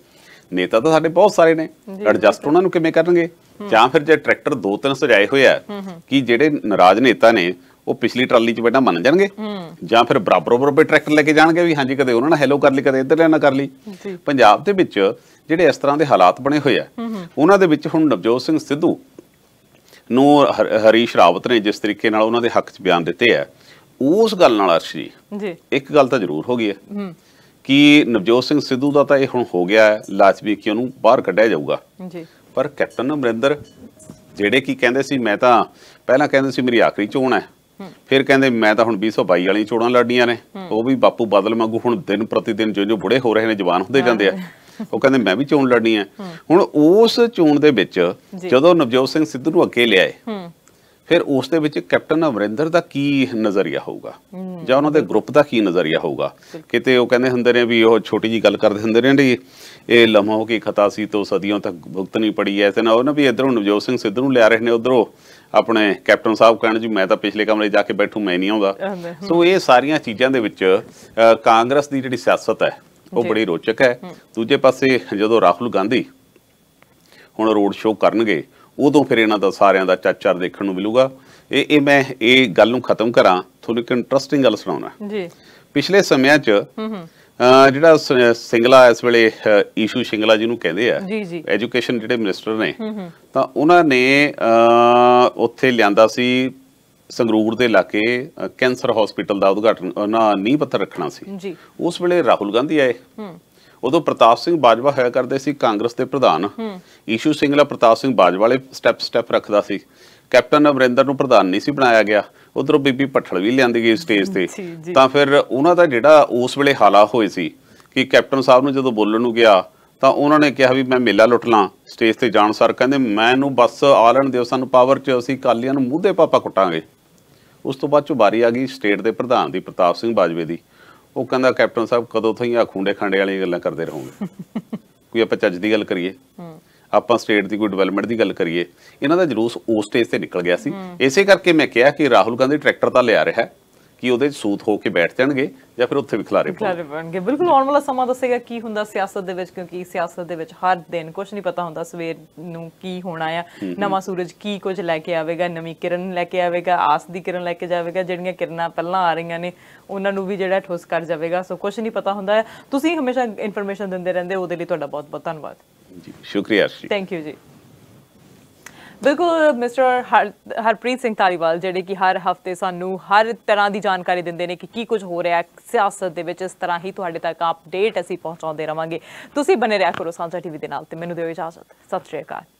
ਨੇਤਾ ਤਾਂ ਸਾਡੇ ਬਹੁਤ ਸਾਰੇ ਨੇ, ਐਡਜਸਟ ਉਹਨਾਂ ਨੂੰ ਕਿਵੇਂ ਕਰਨਗੇ। ਜਾਂ ਫਿਰ ਜੇ ਟਰੈਕਟਰ ਦੋ ਤਿੰਨ ਸਜਾਏ ਹੋਏ ਆ ਕਿ ਜਿਹੜੇ ਨਾਰਾਜ਼ ਨੇਤਾ ਨੇ ਉਹ ਪਿਛਲੀ ਟਰਾਲੀ 'ਚ ਬੈਠਾ ਮੰਨ ਜਾਣਗੇ, ਜਾਂ ਫਿਰ ਬਰਾਬਰ ਬਰਾਬਰ ਟਰੈਕਟਰ ਲੈ ਕੇ ਜਾਣਗੇ ਵੀ ਹਾਂਜੀ ਕਦੇ ਉਹਨਾਂ ਨਾਲ ਹੈਲੋ ਕਰ ਲਈ ਕਦੇ ਇੱਧਰ ਲੈਣਾ ਕਰ ਲਈ। ਪੰਜਾਬ ਦੇ ਵਿੱਚ ਜਿਹੜੇ ਇਸ ਤਰ੍ਹਾਂ ਦੇ ਹਾਲਾਤ ਬਣੇ ਹੋਏ ਆ ਉਹਨਾਂ ਦੇ ਵਿੱਚ ਹੁਣ ਨਵਜੋਤ ਸਿੰਘ ਸਿੱਧੂ ਨੂੰ ਹਰੀਸ਼ ਰਾਵਤ ਨੇ ਜਿਸ ਤਰੀਕੇ ਨਾਲ ਉਹਨਾਂ ਦੇ ਹੱਕ 'ਚ ਬਿਆਨ ਦਿੱਤੇ ਆ ਉਸ ਗੱਲ ਨਾਲ ਅਰਸ਼ ਜੀ ਇੱਕ ਗੱਲ ਤਾਂ ਜ਼ਰੂਰ ਹੋ ਗਈ ਹੈ ਕਿ ਨਵਜੋਤ ਸਿੰਘ ਸਿੱਧੂ ਦਾ ਤਾਂ ਇਹ ਹੁਣ ਹੋ ਗਿਆ ਲਾਜ਼ਮੀ ਕਿ ਉਹਨੂੰ ਬਾਹਰ ਕੱਢਿਆ ਜਾਊਗਾ। ਪਰ ਕੈਪਟਨ ਅਮਰਿੰਦਰ ਜਿਹੜੇ ਕੀ ਕਹਿੰਦੇ ਸੀ ਮੈਂ ਤਾਂ ਪਹਿਲਾਂ ਕਹਿੰਦੇ ਸੀ ਮੇਰੀ ਆਖਰੀ ਚੋਣ ਹੈ, फिर कहते मैं तो हम भी सौ बई वाली चोड़ा लड़निया ने, वह भी बापू बादल वागू हम दिन प्रति दिन जो जो बुढ़े हो रहे हैं जवान होते जाते हैं, वो कहते मैं भी चोण लड़नी है। हुण उस चोण दे विच जदों नवजोत सिंह सिद्धू नूं अगे लिआए फिर उस दे विच कैप्टन अमरिंदर दा की नज़रिया होगा जां उन्हां दे ग्रुप दा की नज़रिया होगा, किते वो कहंदे हुंदे ने भी वो छोटी जी गल करदे हुंदे ने जी ये लम्हों की खता सी तो सदियों तक भुगतनी पड़ी है, ते ना वो ना भी इधरों नवजोत सिंह सिद्धू नूं लिआ रहे ने उधरों अपने कैप्टन साहब कहण जी मैं तां पिछले कमरे जाके बैठूं मैं नहीं आउंदा। सो ये सारियां चीज़ां दे विच कांग्रेस दी जिहड़ी सियासत है वो बड़ी रोचक है। दूजे पासे जदों राहुल गांधी हुण रोड शो करनगे उदों फिर इन्हां दा सारियां दा चाचर देखण नूं मिलूगा। ये ये मैं ये गल नूं खत्म करां, तुहानूं इक इंटरस्टिंग गल सुणाउणा जी। पिछले समियां च जिहड़ा सिंगला इस वेले ईशू सिंगला जिहनूं कहंदे आ एजुकेशन जिहड़े मिनिस्टर ने, तां उन्हां ने उत्थे लिआंदा सी ਸੰਗਰੂਰ ਦੇ ਇਲਾਕੇ ਕੈਂਸਰ ਹਸਪੀਟਲ ਦਾ ਉਦਘਾਟਨ ਉਹਨਾਂ ਨੀਂਹ ਪੱਥਰ ਰੱਖਣਾ ਸੀ। ਉਸ ਵੇਲੇ ਰਾਹੁਲ ਗਾਂਧੀ ਆਏ, ਉਦੋਂ ਪ੍ਰਤਾਪ ਸਿੰਘ ਬਾਜਵਾ ਹੋਇਆ ਕਰਦੇ ਸੀ ਕਾਂਗਰਸ ਦੇ ਪ੍ਰਧਾਨ, ਈਸ਼ੂ ਸਿੰਗਲਾ ਪ੍ਰਤਾਪ ਸਿੰਘ ਬਾਜਵਾ ਵਾਲੇ ਸਟੈਪ ਸਟੈਪ ਰੱਖਦਾ ਸੀ, ਕੈਪਟਨ ਅਮਰਿੰਦਰ ਨੂੰ ਪ੍ਰਧਾਨ ਨਹੀਂ ਸੀ ਬਣਾਇਆ ਗਿਆ, ਉਧਰੋਂ ਬੀਬੀ ਭੱਠਲ ਵੀ ਲਿਆਂਦੀ ਗਈ ਸਟੇਜ ਤੇ। ਤਾਂ ਫਿਰ ਉਹਨਾਂ ਦਾ ਜਿਹੜਾ ਉਸ ਵੇਲੇ ਹਾਲਾ ਹੋਏ ਸੀ ਕਿ ਕੈਪਟਨ ਸਾਹਿਬ ਨੂੰ ਜਦੋਂ ਬੋਲਣ ਨੂੰ ਗਿਆ ਤਾਂ ਉਹਨਾਂ ਨੇ ਕਿਹਾ ਵੀ ਮੈਂ ਮੇਲਾ ਲੁੱਟ ਲਾਂ, ਸਟੇਜ ਤੇ ਜਾਣ ਸਰ ਕਹਿੰਦੇ ਮੈਨੂੰ ਬਸ ਆਲਣ ਦਿਓ, ਸਾਨੂੰ ਪਾਵਰ 'ਚ ਅਸੀਂ ਕਾਲੀਆਂ ਨੂੰ ਮੂੰਹ ਦੇ ਪਾਪਾ ਕੁੱਟਾਂਗੇ। ਉਸ ਤੋਂ ਬਾਅਦ 'ਚੋਂ ਵਾਰੀ ਆ ਗਈ ਸਟੇਟ ਦੇ ਪ੍ਰਧਾਨ ਦੀ ਪ੍ਰਤਾਪ ਸਿੰਘ ਬਾਜਵੇ ਦੀ, ਉਹ ਕਹਿੰਦਾ ਕੈਪਟਨ ਸਾਹਿਬ ਕਦੋਂ ਤੋਂ ਹੀ ਆ ਖੁੰਡੇ ਖਾਂਡੇ ਵਾਲੀਆਂ ਗੱਲਾਂ ਕਰਦੇ ਰਹੋਗੇ, ਕੋਈ ਆਪਾਂ ਚੱਜ ਦੀ ਗੱਲ ਕਰੀਏ, ਆਪਾਂ ਸਟੇਟ ਦੀ ਕੋਈ ਡਿਵੈਲਪਮੈਂਟ ਦੀ ਗੱਲ ਕਰੀਏ। ਇਹਨਾਂ ਦਾ ਜਲੂਸ ਉਸ ਸਟੇਜ ਤੇ ਨਿਕਲ ਗਿਆ ਸੀ। ਇਸੇ ਕਰਕੇ ਮੈਂ ਕਿਹਾ ਕਿ ਰਾਹੁਲ ਗਾਂਧੀ ਟਰੈਕਟਰ ਤਾਂ ਲਿਆ ਰਿਹਾ ਕਿ ਉਹਦੇ ਸੂਤ ਹੋ ਕੇ ਬੈਠ ਜਾਣਗੇ ਜਾਂ ਫਿਰ ਉੱਥੇ ਵੀ ਖਿਲਾਰੇ ਬਣਨਗੇ। ਬਿਲਕੁਲ ਆਉਣ ਵਾਲਾ ਸਮਾਂ ਦੱਸੇਗਾ ਕੀ ਹੁੰਦਾ ਸਿਆਸਤ ਦੇ ਵਿੱਚ, ਕਿਉਂਕਿ ਸਿਆਸਤ ਦੇ ਵਿੱਚ ਹਰ ਦਿਨ ਕੁਝ ਨਹੀਂ ਪਤਾ ਹੁੰਦਾ ਸਵੇਰ ਨੂੰ ਕੀ ਹੋਣਾ ਆ, ਨਵਾਂ ਸੂਰਜ ਕੀ ਕੁਝ ਲੈ ਕੇ ਆਵੇਗਾ, ਨਵੀਂ ਕਿਰਨ ਲੈ ਕੇ ਆਵੇਗਾ, ਆਸ ਦੀ ਕਿਰਨ ਲੈ ਕੇ ਜਾਵੇਗਾ, ਜਿਹੜੀਆਂ ਕਿਰਨਾਂ ਪਹਿਲਾਂ ਆ ਰਹੀਆਂ ਨੇ ਉਹਨਾਂ ਨੂੰ ਵੀ ਜਿਹੜਾ ਠੋਸ ਕਰ ਜਾਵੇਗਾ। ਸੋ ਕੁਝ ਨਹੀਂ ਪਤਾ ਹੁੰਦਾ, ਤੁਸੀਂ ਹਮੇਸ਼ਾ ਇਨਫੋਰਮੇਸ਼ਨ ਦਿੰਦੇ ਰਹਿੰਦੇ, ਉਹਦੇ ਲਈ ਤੁਹਾਡਾ ਬਹੁਤ ਬਹੁਤ ਧੰਨਵਾਦ ਜੀ, ਸ਼ੁਕਰੀਆ ਜੀ, ਥੈਂਕ ਯੂ ਜੀ। बिल्कुल मिस्टर हर हरप्रीत सिंह तालीवाल जिहड़े कि हर हफ्ते सानू हर तरह की जानकारी दिंदे ने कि की कुछ हो रहा है सियासत दे विच, इस तरह ही तुहाडे तक अपडेट असीं पहुंचाउंदे रहांगे। तुसीं बने रहिया करो सांझा टीवी दे नाल, ते मैनूं दिओ इजाजत, सत श्री अकाल।